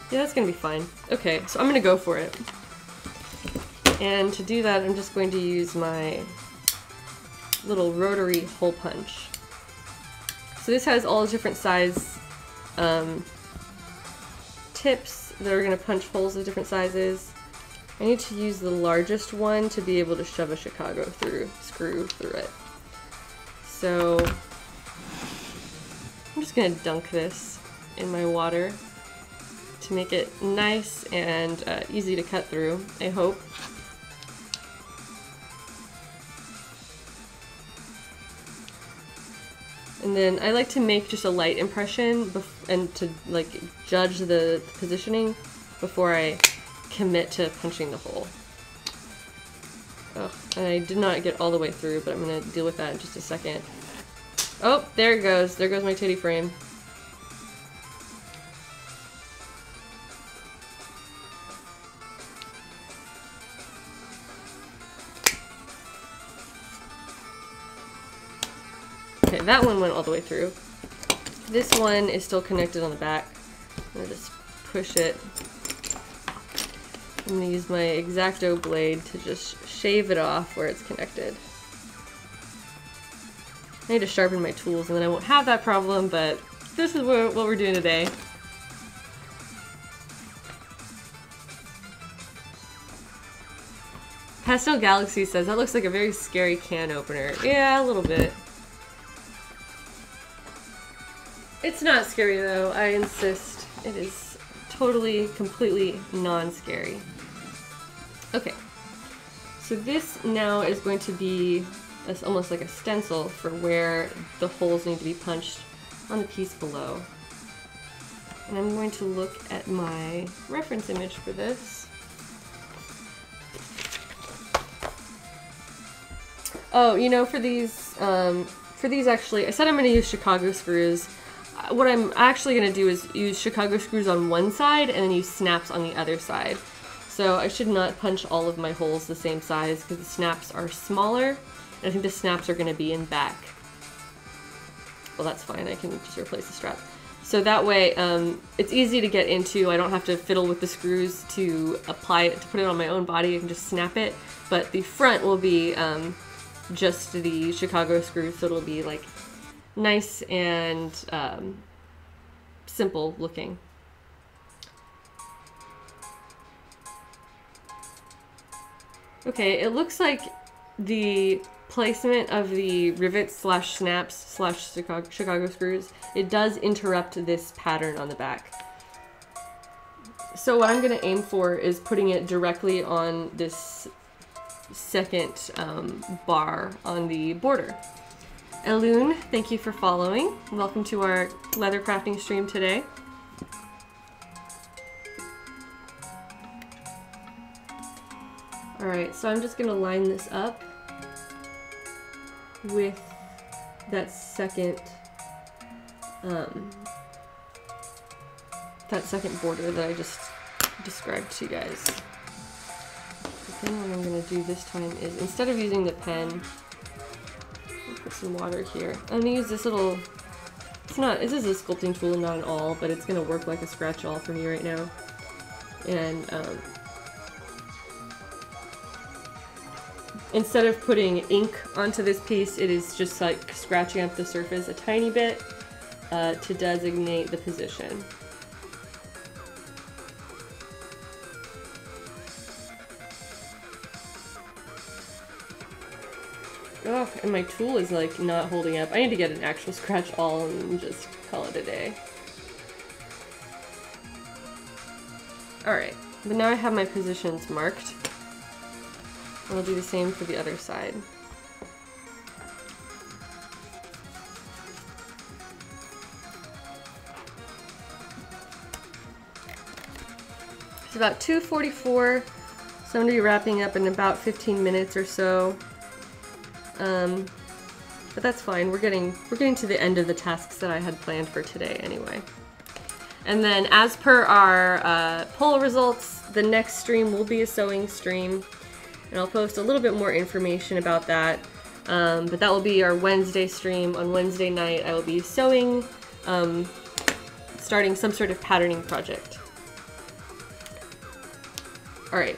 Yeah, that's gonna be fine. Okay, so I'm gonna go for it. And to do that, I'm just going to use my little rotary hole punch. So this has all the different size tips that are gonna punch holes of different sizes. I need to use the largest one to be able to shove a Chicago screw through it. So I'm just gonna dunk this in my water to make it nice and easy to cut through, I hope. And then I like to make just a light impression and to like judge the positioning before I commit to punching the hole. Oh, and I did not get all the way through, but I'm gonna deal with that in just a second. Oh, there it goes. There goes my titty frame. That one went all the way through. This one is still connected on the back. I'm gonna just push it. I'm gonna use my X-Acto blade to just shave it off where it's connected. I need to sharpen my tools and then I won't have that problem, but this is what we're doing today. Pastel Galaxy says, that looks like a very scary can opener. Yeah, a little bit. It's not scary though, I insist. It is totally, completely non-scary. Okay, so this now is going to be almost like a stencil for where the holes need to be punched on the piece below. And I'm going to look at my reference image for this. Oh, you know, for these actually, I said I'm gonna use Chicago screws. What I'm actually going to do is use Chicago screws on one side and then use snaps on the other side. So I should not punch all of my holes the same size because the snaps are smaller, and I think the snaps are going to be in back. Well, that's fine. I can just replace the strap. So that way it's easy to get into. I don't have to fiddle with the screws to apply it, to put it on my own body. I can just snap it, but the front will be just the Chicago screw, so it'll be like nice and simple looking. Okay, it looks like the placement of the rivets / snaps / Chicago screws, it does interrupt this pattern on the back. So what I'm gonna aim for is putting it directly on this second bar on the border. Elune, thank you for following. Welcome to our leather crafting stream today. All right, so I'm just gonna line this up with that second border that I just described to you guys. The thing what I'm gonna do this time is, instead of using the pen, put some water here. I'm gonna use this little It's not, this is a sculpting tool, not an awl, but it's gonna work like a scratch awl for me right now. And instead of putting ink onto this piece, it is just like scratching up the surface a tiny bit to designate the position. Oh, and my tool is like not holding up. I need to get an actual scratch awl and just call it a day. Alright, but now I have my positions marked. I'll do the same for the other side. It's about 2:44, so I'm going to be wrapping up in about 15 minutes or so. But that's fine. We're getting to the end of the tasks that I had planned for today anyway. And then as per our poll results, the next stream will be a sewing stream. And I'll post a little bit more information about that, but that will be our Wednesday stream. On Wednesday night, I will be sewing, starting some sort of patterning project. All right.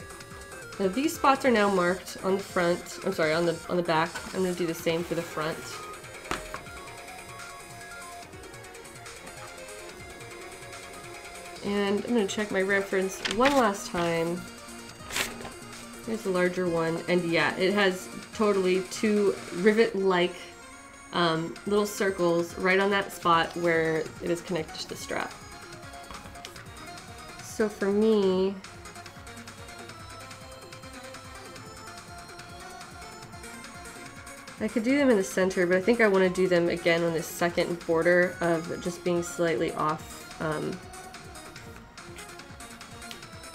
Now these spots are now marked on the front. I'm sorry, on the back. I'm gonna do the same for the front. And I'm gonna check my reference one last time. Here's the larger one, and yeah, it has totally two rivet-like little circles right on that spot where it is connected to the strap. So for me, I could do them in the center, but I think I want to do them again on this second border of just being slightly off,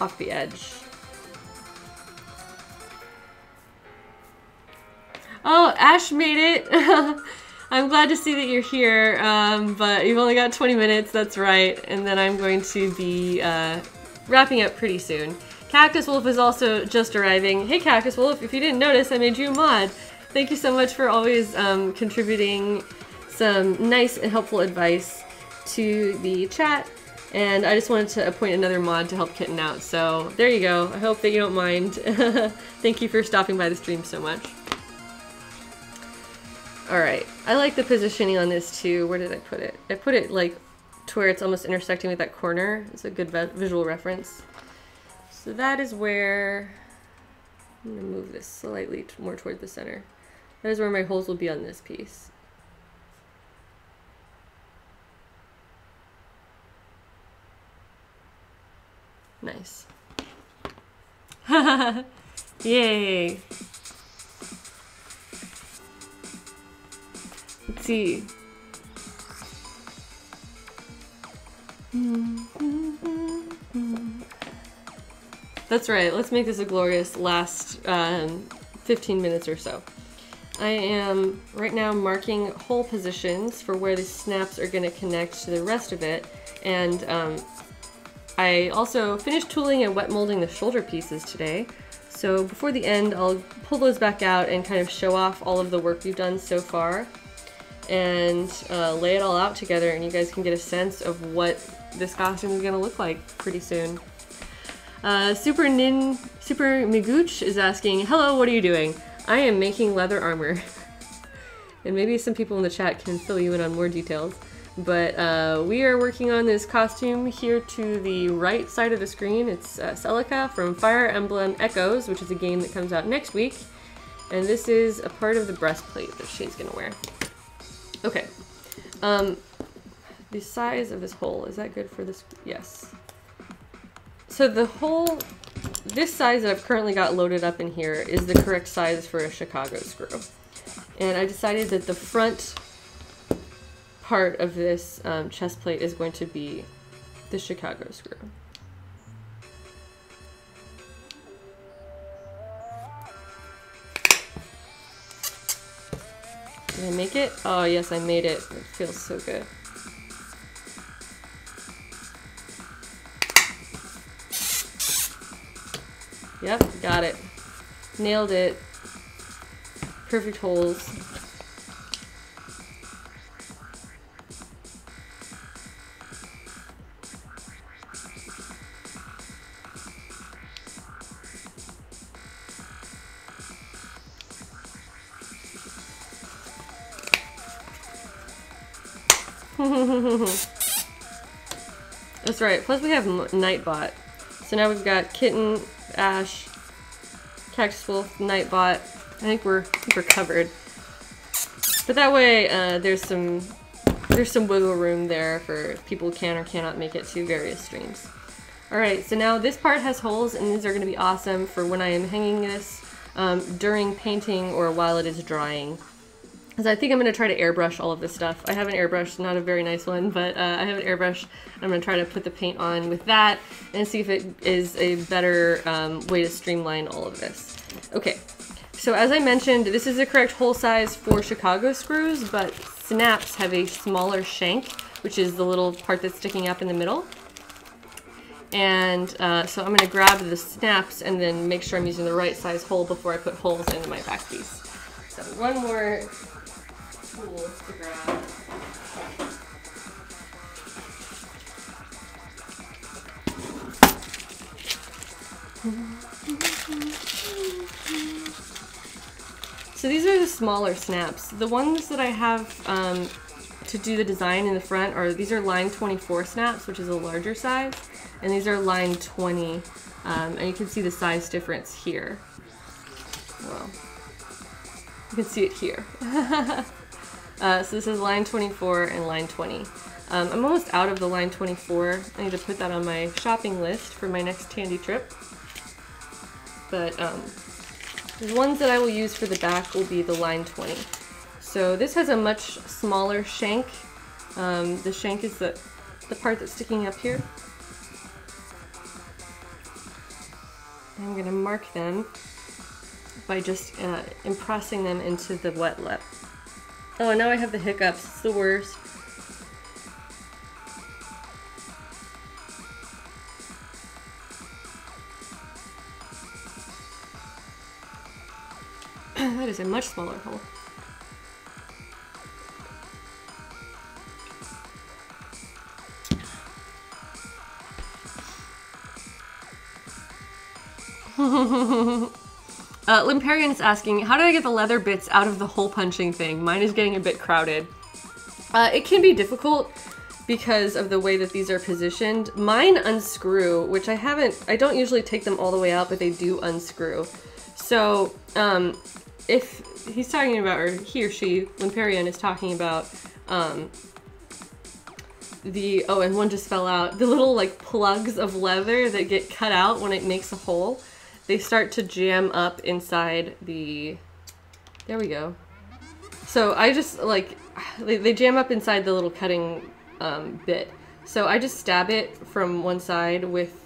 off the edge. Oh, Ash made it! I'm glad to see that you're here, but you've only got 20 minutes, that's right, and then I'm going to be wrapping up pretty soon. Cactus Wolf is also just arriving. Hey Cactus Wolf, if you didn't notice, I made you a mod. Thank you so much for always contributing some nice and helpful advice to the chat, and I just wanted to appoint another mod to help Kitten out, so there you go. I hope that you don't mind. Thank you for stopping by the stream so much. Alright, I like the positioning on this too. Where did I put it? I put it like to where it's almost intersecting with that corner. It's a good visual reference. So that is where... I'm going to move this slightly more toward the center. That is where my holes will be on this piece. Nice. Yay! Let's see. That's right, let's make this a glorious last 15 minutes or so. I am right now marking hole positions for where the snaps are going to connect to the rest of it, and I also finished tooling and wet molding the shoulder pieces today. So before the end, I'll pull those back out and kind of show off all of the work we've done so far, and lay it all out together, and you guys can get a sense of what this costume is going to look like pretty soon. Super Migooch is asking, hello, what are you doing? I am making leather armor. And maybe some people in the chat can fill you in on more details. But we are working on this costume here to the right side of the screen. It's Celica from Fire Emblem Echoes, which is a game that comes out next week. And this is a part of the breastplate that she's going to wear. Okay. The size of this hole, is that good for this? Yes. So the hole, this size that I've currently got loaded up in here is the correct size for a Chicago screw. And I decided that the front part of this chest plate is going to be the Chicago screw. Did I make it? Oh yes, I made it. It feels so good. Yep, got it. Nailed it. Perfect holes. That's right. Plus we have Nightbot. So now we've got Kitten, Ash, Cactus Wolf, Nightbot. I think we're covered. But that way, there's some wiggle room there for people who can or cannot make it to various streams. Alright, so now this part has holes, and these are going to be awesome for when I am hanging this during painting or while it is drying. Because I think I'm going to try to airbrush all of this stuff. I have an airbrush, not a very nice one, but I have an airbrush. I'm going to try to put the paint on with that and see if it is a better way to streamline all of this. Okay, so as I mentioned, this is the correct hole size for Chicago screws, but snaps have a smaller shank, which is the little part that's sticking up in the middle. And so I'm going to grab the snaps and then make sure I'm using the right size hole before I put holes into my back piece. So one more tool to grab. So these are the smaller snaps. The ones that I have to do the design in the front are, these are line 24 snaps, which is a larger size. And these are line 20, and you can see the size difference here. Well, you can see it here. So this is line 24 and line 20. I'm almost out of the line 24. I need to put that on my shopping list for my next Tandy trip. But the ones that I will use for the back will be the line 20. So this has a much smaller shank. The shank is the part that's sticking up here. I'm going to mark them by just impressing them into the wet lip. Oh, now I have the hiccups. It's the worst. That is a much smaller hole. Limparian is asking, how do I get the leather bits out of the hole punching thing? Mine is getting a bit crowded. It can be difficult because of the way that these are positioned. Mine unscrew, which I don't usually take them all the way out, but they do unscrew. So if he's talking about, or he or she, Limparian is talking about oh, and one just fell out, the little like plugs of leather that get cut out when it makes a hole. They start to jam up inside the, there we go. So I just like, they jam up inside the little cutting bit. So I just stab it from one side with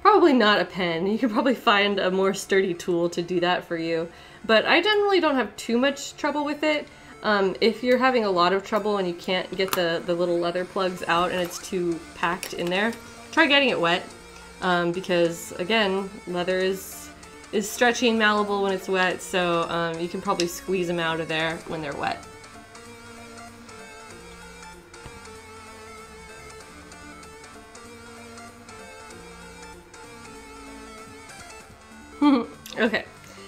probably not a pen. You could probably find a more sturdy tool to do that for you. But I generally don't have too much trouble with it. If you're having a lot of trouble and you can't get the little leather plugs out and it's too packed in there, try getting it wet. Because again, leather is stretchy and malleable when it's wet, so you can probably squeeze them out of there when they're wet. Okay,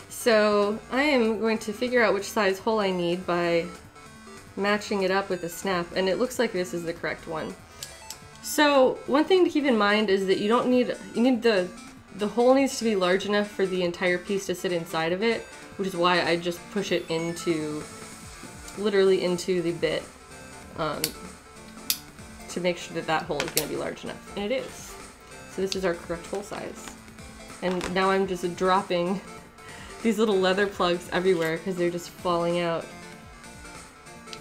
so I am going to figure out which size hole I need by matching it up with a snap, and it looks like this is the correct one. So one thing to keep in mind is that you don't need, the hole needs to be large enough for the entire piece to sit inside of it, which is why I just push it into, literally into the bit, to make sure that that hole is going to be large enough. And it is. So this is our correct hole size. And now I'm just dropping these little leather plugs everywhere because they're just falling out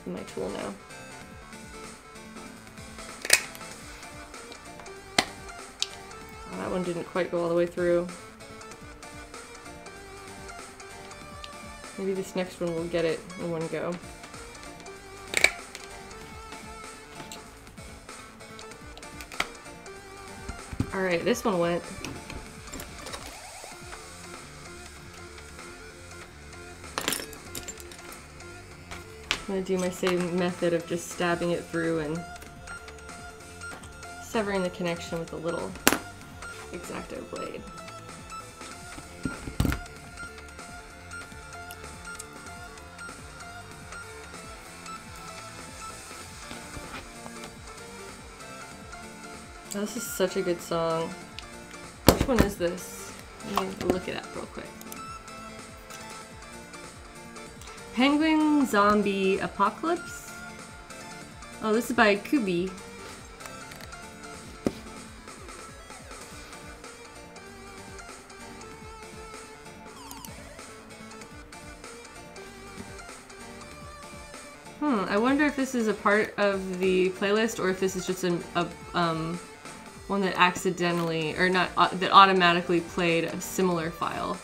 in my tool now. That one didn't quite go all the way through. Maybe this next one will get it in one go. Alright, this one went. I'm gonna do my same method of just stabbing it through and severing the connection with a little X-Acto blade. Oh, this is such a good song. Which one is this? Let me look it up real quick. Penguin Zombie Apocalypse? Oh, this is by Kubi. I wonder if this is a part of the playlist or if this is just a one that accidentally, or not, that automatically played a similar file.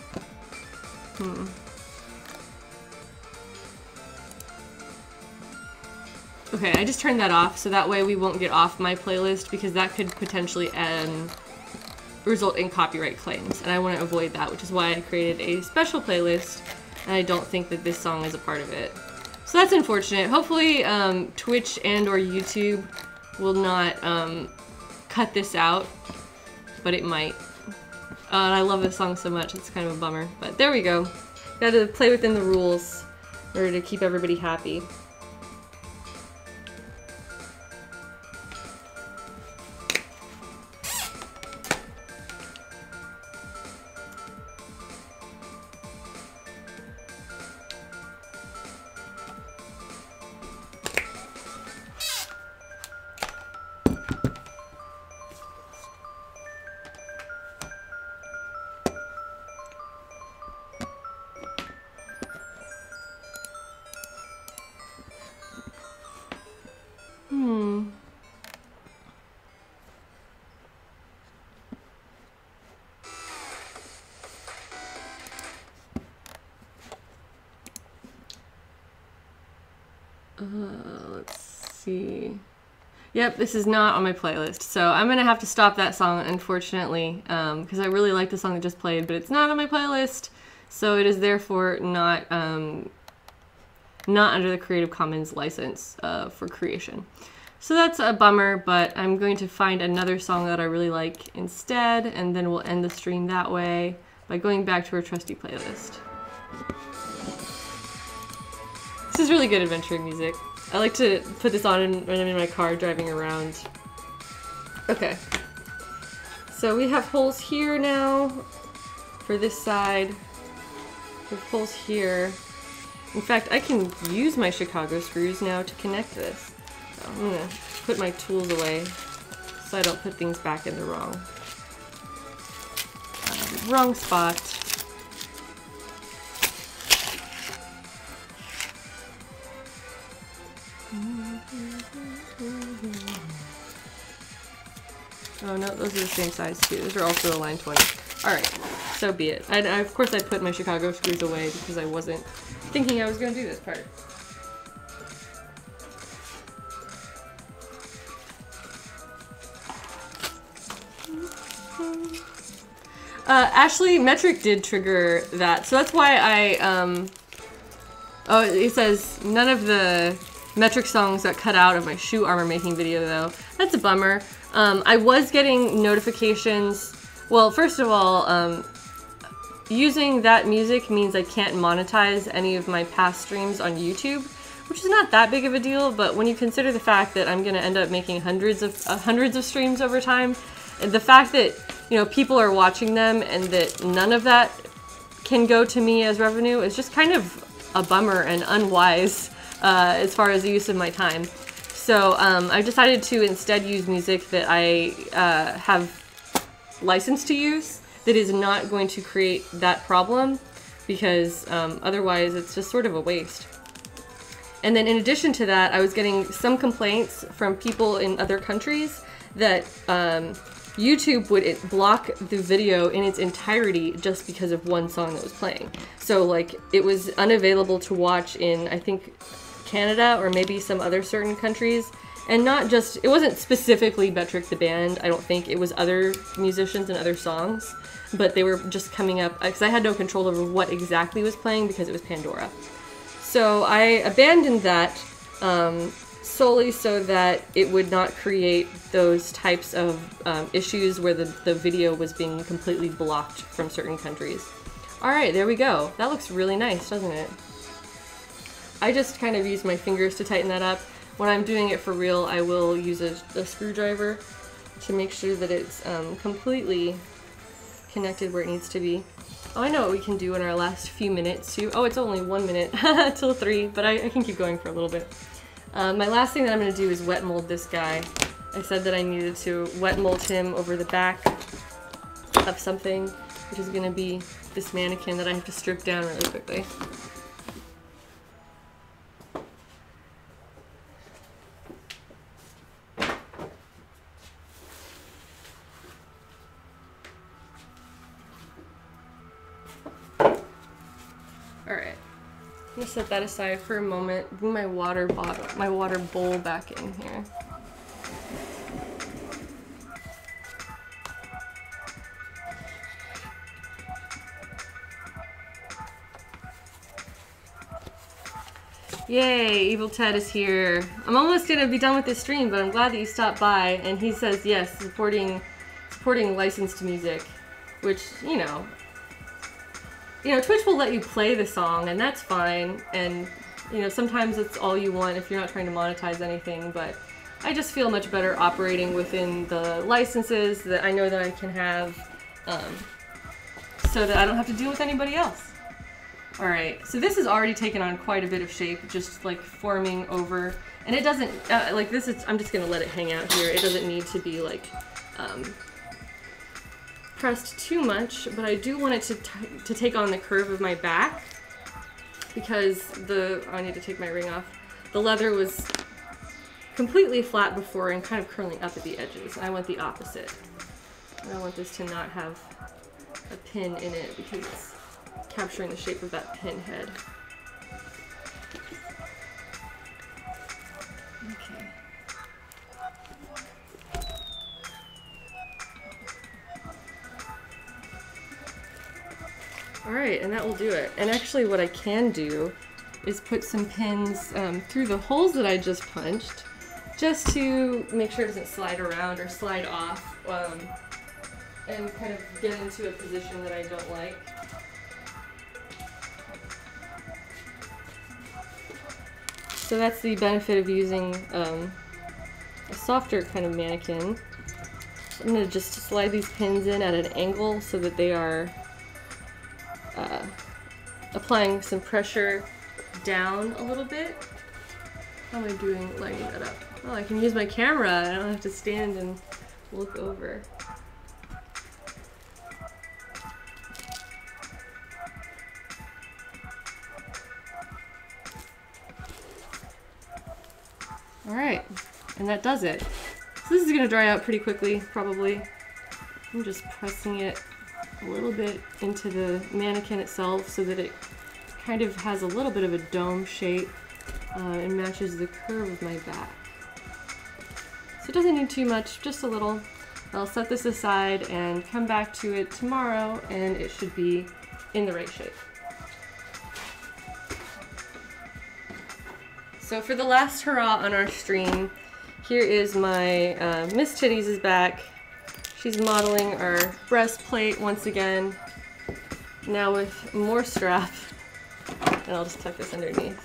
Okay, I just turned that off so that way we won't get off my playlist, because that could potentially result in copyright claims, and I want to avoid that, which is why I created a special playlist, and I don't think that this song is a part of it. So that's unfortunate. Hopefully Twitch and or YouTube will not cut this out, but it might. And I love this song so much, it's kind of a bummer. But there we go. Gotta play within the rules in order to keep everybody happy. Yep, this is not on my playlist, so I'm going to have to stop that song, unfortunately, because I really like the song that just played, but it's not on my playlist, so it is therefore not not under the Creative Commons license for creation. So that's a bummer, but I'm going to find another song that I really like instead, and then we'll end the stream that way by going back to our trusty playlist. This is really good adventuring music. I like to put this on when I'm in my car driving around. Okay. So we have holes here now for this side. We have holes here. In fact, I can use my Chicago screws now to connect this. So I'm gonna put my tools away so I don't put things back in the wrong spot. Oh no, those are the same size too. Those are also a line 20. Alright, so be it. And of course I put my Chicago screws away because I wasn't thinking I was going to do this part. Ashley, metric did trigger that, so that's why I, oh, it says none of the metric songs got cut out of my shoe armor making video though. That's a bummer. I was getting notifications. Well, first of all, using that music means I can't monetize any of my past streams on YouTube, which is not that big of a deal, but when you consider the fact that I'm going to end up making hundreds of streams over time, and the fact that, you know, people are watching them and that none of that can go to me as revenue is just kind of a bummer and unwise as far as the use of my time. So I've decided to instead use music that I have license to use that is not going to create that problem, because otherwise it's just sort of a waste. And then in addition to that, I was getting some complaints from people in other countries that YouTube would block the video in its entirety just because of one song that was playing. So like it was unavailable to watch in, I think, Canada or maybe some other certain countries, and not just, it wasn't specifically Betrick the band, I don't think, it was other musicians and other songs, but they were just coming up because I had no control over what exactly was playing because it was Pandora. So I abandoned that solely so that it would not create those types of issues where the video was being completely blocked from certain countries. Alright, there we go. That looks really nice, doesn't it? I just kind of use my fingers to tighten that up. When I'm doing it for real, I will use a screwdriver to make sure that it's completely connected where it needs to be. Oh, I know what we can do in our last few minutes too. Oh, it's only 1 minute till 3, but I can keep going for a little bit. My last thing that I'm gonna do is wet mold this guy. I said that I needed to wet mold him over the back of something, which is gonna be this mannequin that I have to strip down really quickly. Set that aside for a moment. Bring my water bottle, my water bowl back in here. Yay, Evil Ted is here. I'm almost gonna be done with this stream, but I'm glad that you stopped by. And he says yes, supporting licensed music, which, you know. You know, Twitch will let you play the song, and that's fine, and, you know, sometimes it's all you want if you're not trying to monetize anything, but I just feel much better operating within the licenses that I know that I can have, so that I don't have to deal with anybody else. Alright, so this has already taken on quite a bit of shape, just, like, forming over, and it doesn't, like, this is, I'm just gonna let it hang out here, it doesn't need to be, like, pressed too much, but I do want it to take on the curve of my back because the, oh, I need to take my ring off. The leather was completely flat before and kind of curling up at the edges. I want the opposite. And I want this to not have a pin in it because it's capturing the shape of that pin head. Okay. Alright, and that will do it. And actually what I can do is put some pins through the holes that I just punched just to make sure it doesn't slide around or slide off and kind of get into a position that I don't like. So that's the benefit of using a softer kind of mannequin. I'm going to just slide these pins in at an angle so that they are applying some pressure down a little bit. How am I doing lighting that up? Oh, I can use my camera. I don't have to stand and look over. Alright, and that does it. So this is going to dry out pretty quickly, probably. I'm just pressing it a little bit into the mannequin itself so that it kind of has a little bit of a dome shape and matches the curve of my back. So it doesn't need too much, just a little. I'll set this aside and come back to it tomorrow and it should be in the right shape. So for the last hurrah on our stream, here is my Miss Titties is back. She's modeling our breastplate once again, now with more strap, and I'll just tuck this underneath.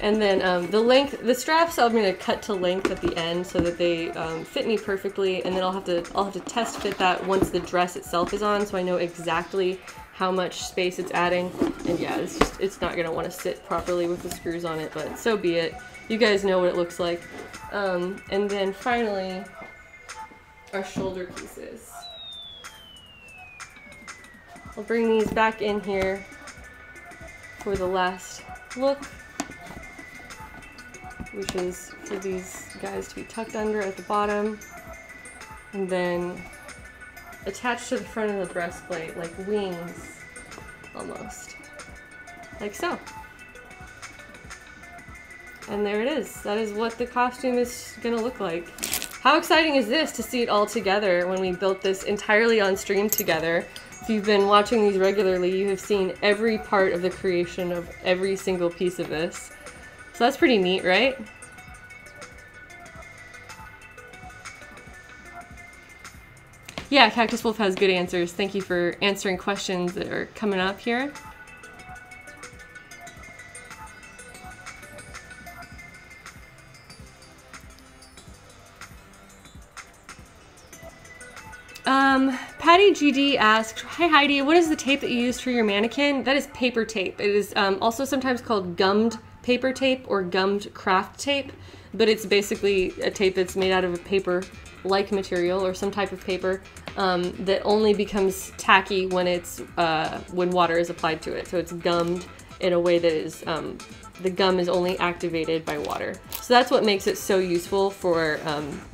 And then the length, the straps I'm going to cut to length at the end so that they fit me perfectly, and then I'll have to test fit that once the dress itself is on so I know exactly how much space it's adding. And yeah, it's just, it's not going to want to sit properly with the screws on it, but so be it. You guys know what it looks like. And then finally, our shoulder pieces. I'll bring these back in here for the last look, which is for these guys to be tucked under at the bottom and then attached to the front of the breastplate like wings almost, like so. And there it is. That is what the costume is gonna look like. How exciting is this to see it all together when we built this entirely on stream together? If you've been watching these regularly, you have seen every part of the creation of every single piece of this. So that's pretty neat, right? Yeah, Cactus Wolf has good answers. Thank you for answering questions that are coming up here. Patty GD asked, hi Heidi, what is the tape that you use for your mannequin? That is paper tape. It is also sometimes called gummed paper tape or gummed craft tape, but it's basically a tape that's made out of a paper-like material or some type of paper that only becomes tacky when it's when water is applied to it. So it's gummed in a way that is the gum is only activated by water. So that's what makes it so useful for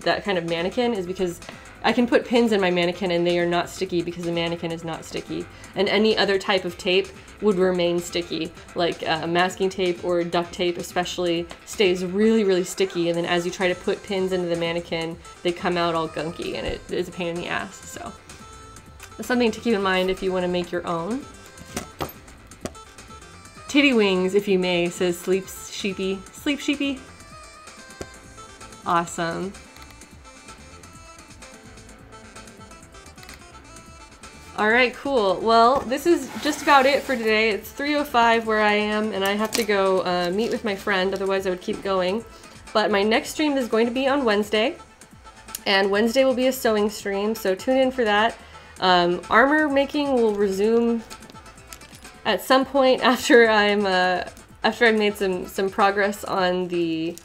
that kind of mannequin, is because I can put pins in my mannequin and they are not sticky because the mannequin is not sticky. And any other type of tape would remain sticky, like masking tape or duct tape especially stays really, really sticky, and then as you try to put pins into the mannequin, they come out all gunky and it is a pain in the ass, so. That's something to keep in mind if you want to make your own. Titty wings, if you may, says Sleep Sheepy. Sleep Sheepy? Awesome. All right, cool. Well, this is just about it for today. It's 3:05 where I am, and I have to go meet with my friend, otherwise I would keep going. But my next stream is going to be on Wednesday, and Wednesday will be a sewing stream, so tune in for that. Armor making will resume at some point after I'm after I've made some progress on the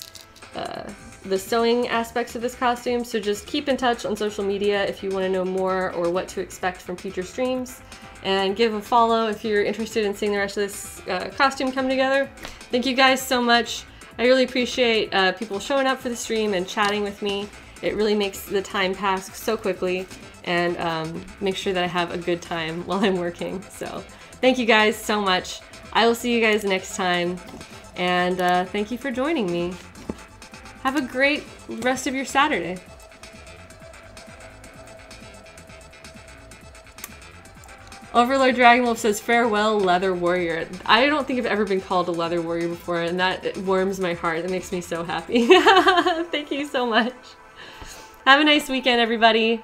sewing aspects of this costume, so just keep in touch on social media if you want to know more or what to expect from future streams, and give a follow if you're interested in seeing the rest of this costume come together. Thank you guys so much. I really appreciate people showing up for the stream and chatting with me. It really makes the time pass so quickly, and make sure that I have a good time while I'm working. So thank you guys so much. I will see you guys next time, and thank you for joining me. Have a great rest of your Saturday. Overlord Dragonwolf says, farewell, Leather Warrior. I don't think I've ever been called a Leather Warrior before, and that warms my heart. That makes me so happy. Thank you so much. Have a nice weekend, everybody.